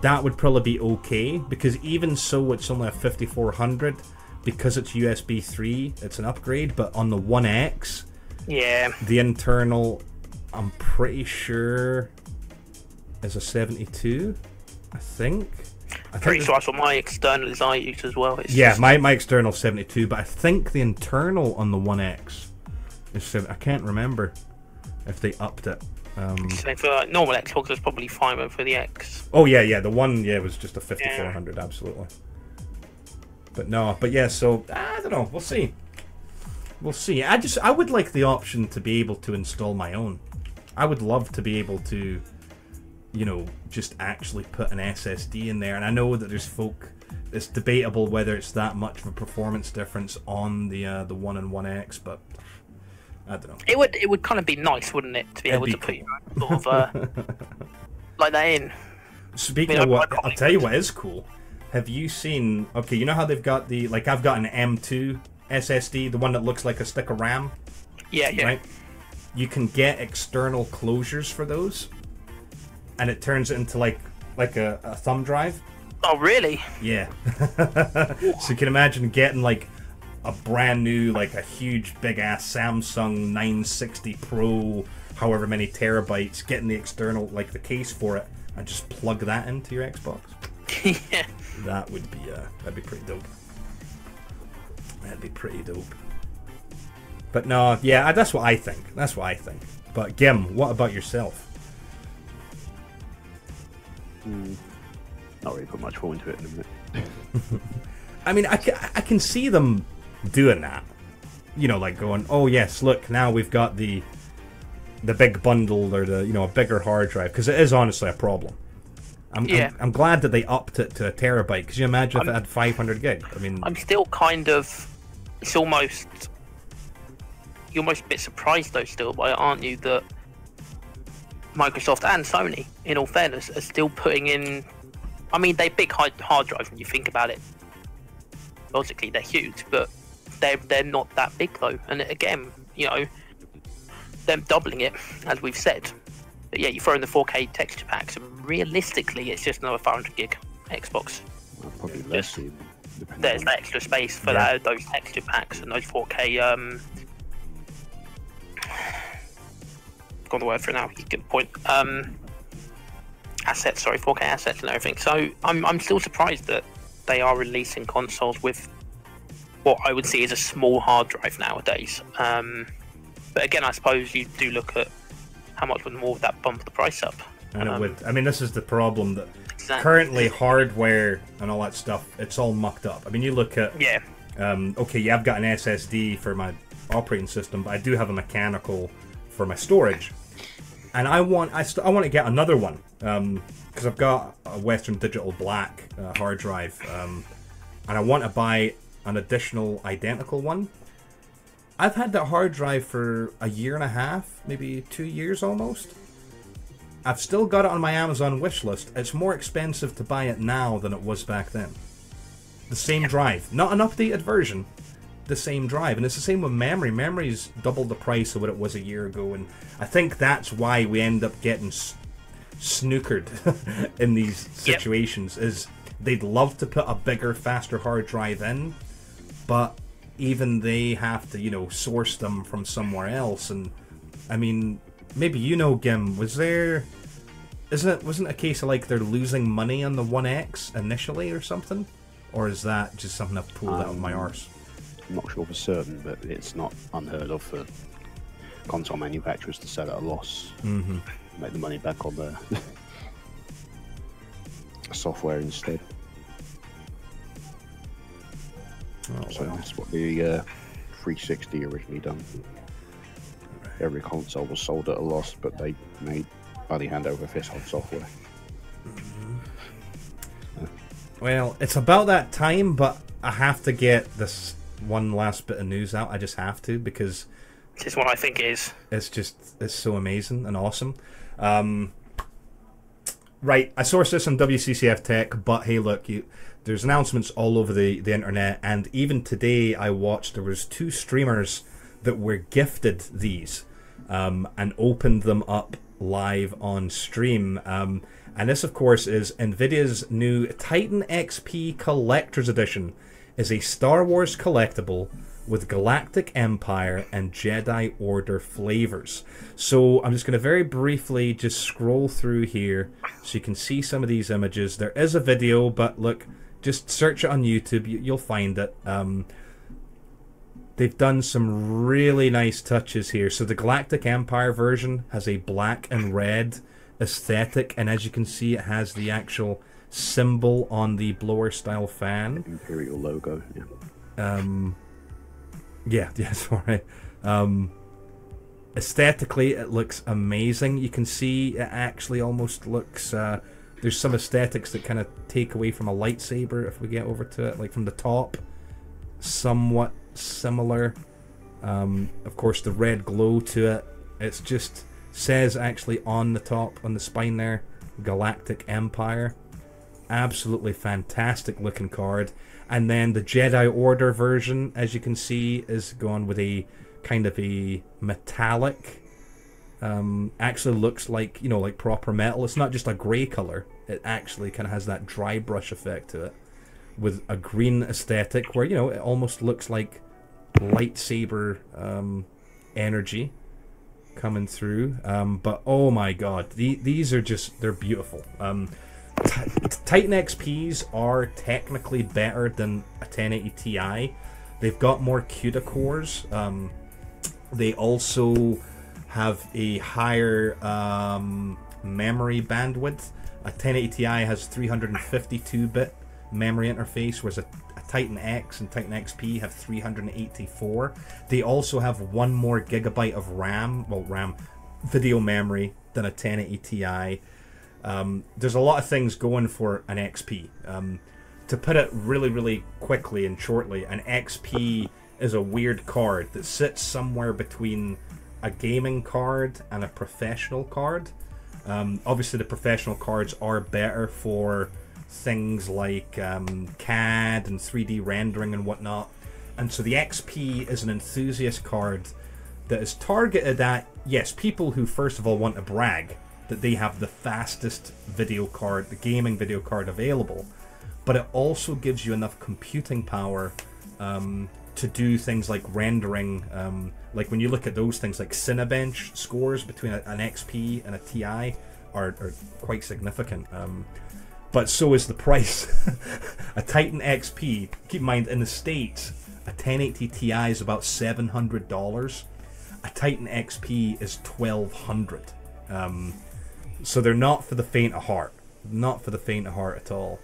that would probably be okay, because even so, it's only a fifty-four hundred. Because it's U S B three, it's an upgrade, but on the one X, yeah, the internal, I'm pretty sure, is a seventy-two, I think. I pretty think sure that's what my external is I use as well. It's yeah, just... my, my external seventy-two, but I think the internal on the one X is seven. I can't remember if they upped it. Um, so for like, normal Xbox, it's probably fine, but for the X. Oh, yeah, yeah, the one, yeah, was just a fifty-four hundred, yeah. Absolutely. But no, but yeah, so, I don't know, we'll see. We'll see. I just, I would like the option to be able to install my own. I would love to be able to, you know, just actually put an S S D in there. And I know that there's folk, it's debatable whether it's that much of a performance difference on the uh, the one and one X, but I don't know. It would, it would kind of be nice, wouldn't it, to be It'd able be to cool. put your own sort of, uh, like that in. Speaking I mean, of what, I'll tell you what is cool. Have you seen... Okay, you know how they've got the... Like, I've got an M two S S D, the one that looks like a stick of RAM? Yeah, yeah. Right? You can get external closures for those, and it turns it into, like, like a, a thumb drive. Oh, really? Yeah. So you can imagine getting, like, a brand new, like, a huge, big-ass Samsung nine sixty Pro, however many terabytes, getting the external, like, the case for it, and just plug that into your Xbox. Yeah. That would be uh, that'd be pretty dope. That'd be pretty dope. But no, yeah, that's what I think. That's what I think. But Gem, what about yourself? Mm, not really put much thought into it in a minute. I mean, I can, I can see them doing that. You know, like going, oh yes, look, now we've got the the big bundle or the you know a bigger hard drive because it is honestly a problem. I'm, yeah. I'm, I'm glad that they upped it to a terabyte. Because you imagine if I'm, it had five hundred gig. I mean, I'm still kind of. It's almost. You're almost a bit surprised though, still, by it, aren't you? That Microsoft and Sony, in all fairness, are still putting in. I mean, they're big hard, hard drives when you think about it. Logically, they're huge, but they're they're not that big though. And again, you know, they're doubling it as we've said. But yeah, you throw in the four K texture packs, and realistically, it's just another five hundred gig Xbox. Well, probably less. Just, there's that extra space for yeah. that, those texture packs and those four K. Um, got the word for it now. Good point. Um, assets, sorry, four K assets and everything. So I'm I'm still surprised that they are releasing consoles with what I would see as a small hard drive nowadays. Um, but again, I suppose you do look at. How much would more of that bump the price up? And um, it would. I mean, this is the problem that exactly. currently hardware and all that stuff, it's all mucked up. I mean, you look at yeah. Um, okay, yeah, I've got an S S D for my operating system, but I do have a mechanical for my storage, and I want I, st I want to get another one because um, I've got a Western Digital Black uh, hard drive, um, and I want to buy an additional identical one. I've had that hard drive for a year and a half, maybe two years almost. I've still got it on my Amazon wish list. It's more expensive to buy it now than it was back then. The same drive, not an updated version. the same drive. And it's the same with memory. Memory's doubled the price of what it was a year ago, and I think that's why we end up getting s snookered in these situations. Yep. Is they'd love to put a bigger, faster hard drive in, but even they have to, you know, source them from somewhere else. And I mean, maybe, you know, Gim, was there isn't it wasn't it a case of like they're losing money on the one X initially or something? Or is that just something I've pulled um, out of my arse? I'm not sure for certain, but it's not unheard of for console manufacturers to sell at a loss, mm-hmm. make the money back on the software instead. Oh, so wow. That's what the uh, three sixty originally done. Every console was sold at a loss, but they made bloody hand over fist on software. Mm-hmm. yeah. Well, it's about that time, but I have to get this one last bit of news out. I just have to, because this is what I think it is. It's just, it's so amazing and awesome. Um, right, I sourced this on W C C F Tech, but hey, look, you. There's announcements all over the, the internet, and even today I watched there was two streamers that were gifted these um, and opened them up live on stream. Um, and this, of course, is NVIDIA's new Titan X P Collector's Edition. Is a Star Wars collectible with Galactic Empire and Jedi Order flavors. So I'm just going to very briefly just scroll through here so you can see some of these images. There is a video, but look... Just search it on YouTube, you'll find it. Um, they've done some really nice touches here. So the Galactic Empire version has a black and red aesthetic, and as you can see, it has the actual symbol on the blower-style fan. Imperial logo, yeah. Um, yeah, yeah, sorry. Um, aesthetically, it looks amazing. You can see it actually almost looks... Uh, There's some aesthetics that kind of take away from a lightsaber, if we get over to it, like from the top. Somewhat similar. Um, of course, the red glow to it. It's just says actually on the top, on the spine there, Galactic Empire. Absolutely fantastic looking card. And then the Jedi Order version, as you can see, is gone with a kind of a metallic... Um, actually looks like, you know, like proper metal. It's not just a grey colour. It actually kind of has that dry brush effect to it, with a green aesthetic where, you know, it almost looks like lightsaber um, energy coming through. Um, but oh my god, the, these are just, they're beautiful. Um, Titan X Ps are technically better than a ten eighty T I. They've got more CUDA cores. Um, they also... have a higher um, memory bandwidth. A ten eighty T I has three hundred fifty-two bit memory interface, whereas a, a Titan X and Titan X P have three hundred eighty-four. They also have one more gigabyte of RAM, well, RAM, video memory, than a ten eighty T I. Um, there's a lot of things going for an X P. Um, to put it really, really quickly and shortly, an X P is a weird card that sits somewhere between a gaming card and a professional card. Um, obviously the professional cards are better for things like um, C A D and three D rendering and whatnot. And so the X P is an enthusiast card that is targeted at, yes, people who first of all want to brag that they have the fastest video card, the gaming video card available, but it also gives you enough computing power um, to do things like rendering, um, like when you look at those things like Cinebench scores between a, an X P and a T I are, are quite significant. Um, but so is the price. A Titan X P, keep in mind in the States, a ten eighty T I is about seven hundred dollars. A Titan X P is twelve hundred dollars. Um, so they're not for the faint of heart. Not for the faint of heart at all.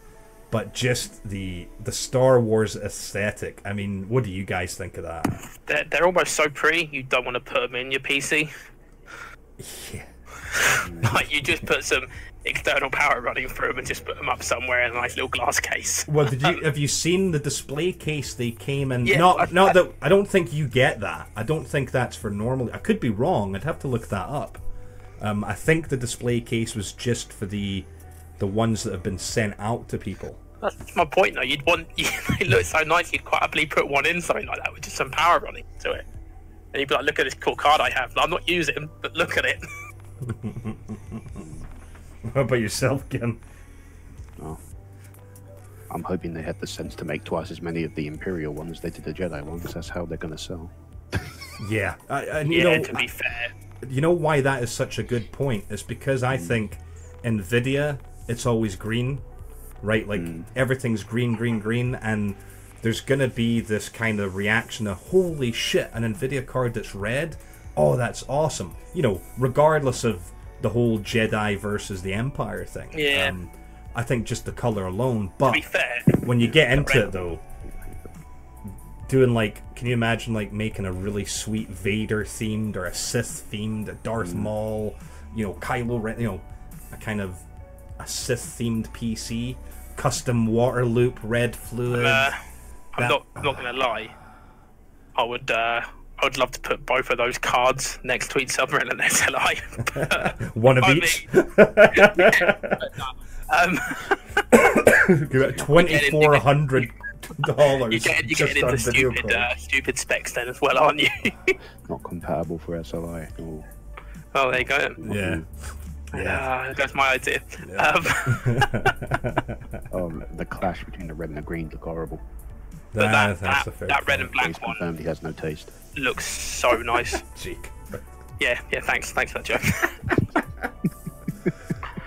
But just the the Star Wars aesthetic. I mean, what do you guys think of that? They're, they're almost so pretty, you don't want to put them in your P C. Yeah. Like, you just put some external power running through them and just put them up somewhere in a nice little glass case. Well, did you have you seen the display case they came in? Yeah, not, I, not that, I don't think you get that. I don't think that's for normal. I could be wrong. I'd have to look that up. Um, I think the display case was just for the... the ones that have been sent out to people. That's my point, though. You'd want it looks so nice, you'd quite happily put one in something like that with just some power running to it, and you'd be like, "Look at this cool card I have. I'm not using, but look at it." How about yourself, Kim? Oh, I'm hoping they had the sense to make twice as many of the Imperial ones as they did the Jedi ones. That's how they're going to sell. Yeah, I, I, you yeah. Know, to be fair, you know why that is such a good point? It's because I mm. think NVIDIA, it's always green. Right, like mm. everything's green, green, green, and there's gonna be this kind of reaction of holy shit, an NVIDIA card that's red. Oh, that's awesome. You know, regardless of the whole Jedi versus the Empire thing. Yeah. Um, I think just the color alone. But to be fair, when you get into it though, doing like, can you imagine like making a really sweet Vader themed or a Sith themed, a Darth mm. Maul, you know, Kylo Ren, you know, a kind of a Sith-themed P C, custom water loop, red fluid. Uh, I'm that, not I'm not gonna lie. I would uh, I would love to put both of those cards next to each other in an S L I. One of I each. Mean, um, twenty-four hundred dollars. You get, you get into stupid, uh, stupid specs then as well, aren't you? Not compatible for S L I. Or... Oh, there you go. Yeah. Yeah, uh, that's my idea. Yeah. Um, um, the clash between the red and the green look horrible. But that, that, that, that red and black one confirmed he has no taste. Looks so nice. Cheek. Yeah, yeah, thanks. Thanks for that joke.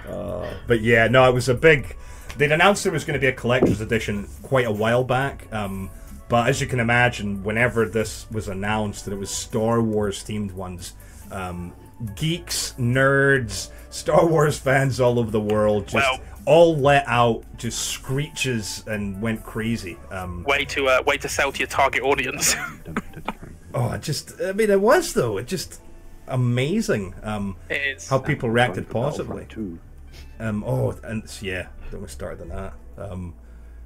uh, but yeah, no, it was a big... They'd announced there was going to be a collector's edition quite a while back, um, but as you can imagine, whenever this was announced, that it was Star Wars-themed ones, um, geeks, nerds... Star Wars fans all over the world just well, all let out just screeches and went crazy. Um, way to uh, way to sell to your target audience. Oh, it just I mean, it was though. It just amazing um, it is. How people reacted positively. Um, oh, and yeah, don't start on that. Um,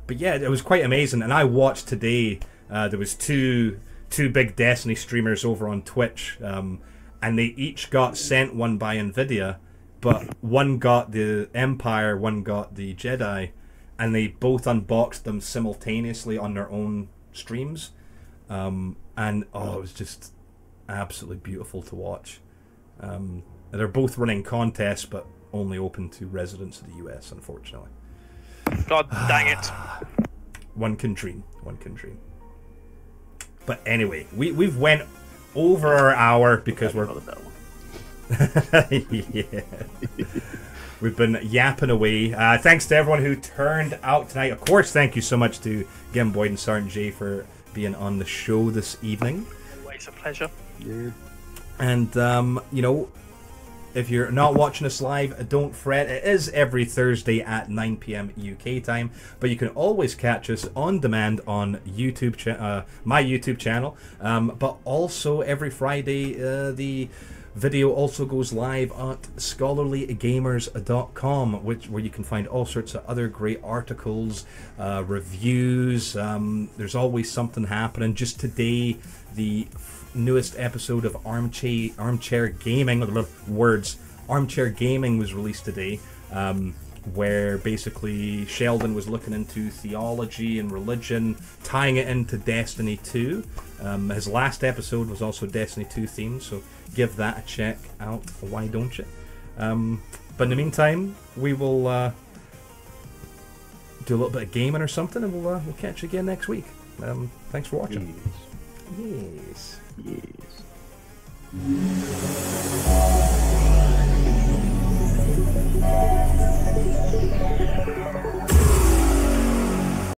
but yeah, it was quite amazing. And I watched today. Uh, there was two two big Destiny streamers over on Twitch, um, and they each got sent one by NVIDIA. But one got the Empire, one got the Jedi, and they both unboxed them simultaneously on their own streams. Um, and, oh, it was just absolutely beautiful to watch. Um, they're both running contests, but only open to residents of the U S, unfortunately. God dang it. One can dream. One can dream. But anyway, we, we've went over our hour because we're... Yeah, we've been yapping away. Uh, thanks to everyone who turned out tonight. Of course, thank you so much to Gemboy and Sergeant J for being on the show this evening. Always a pleasure. Yeah. And um, you know, if you're not watching us live, don't fret. It is every Thursday at nine p m U K time, but you can always catch us on demand on YouTube, cha uh, my YouTube channel. Um, but also every Friday, uh, the video also goes live at scholarly gamers dot com, which where you can find all sorts of other great articles, uh, reviews. Um, there's always something happening. Just today, the f newest episode of Armchair Armchair Gaming, or words, Armchair Gaming was released today, um, where basically Sheldon was looking into theology and religion, tying it into Destiny two. Um, his last episode was also Destiny two themed, so give that a check out, why don't you? Um, but in the meantime, we will uh, do a little bit of gaming or something, and we'll, uh, we'll catch you again next week. Um, thanks for watching. Yes. Yes. Yes.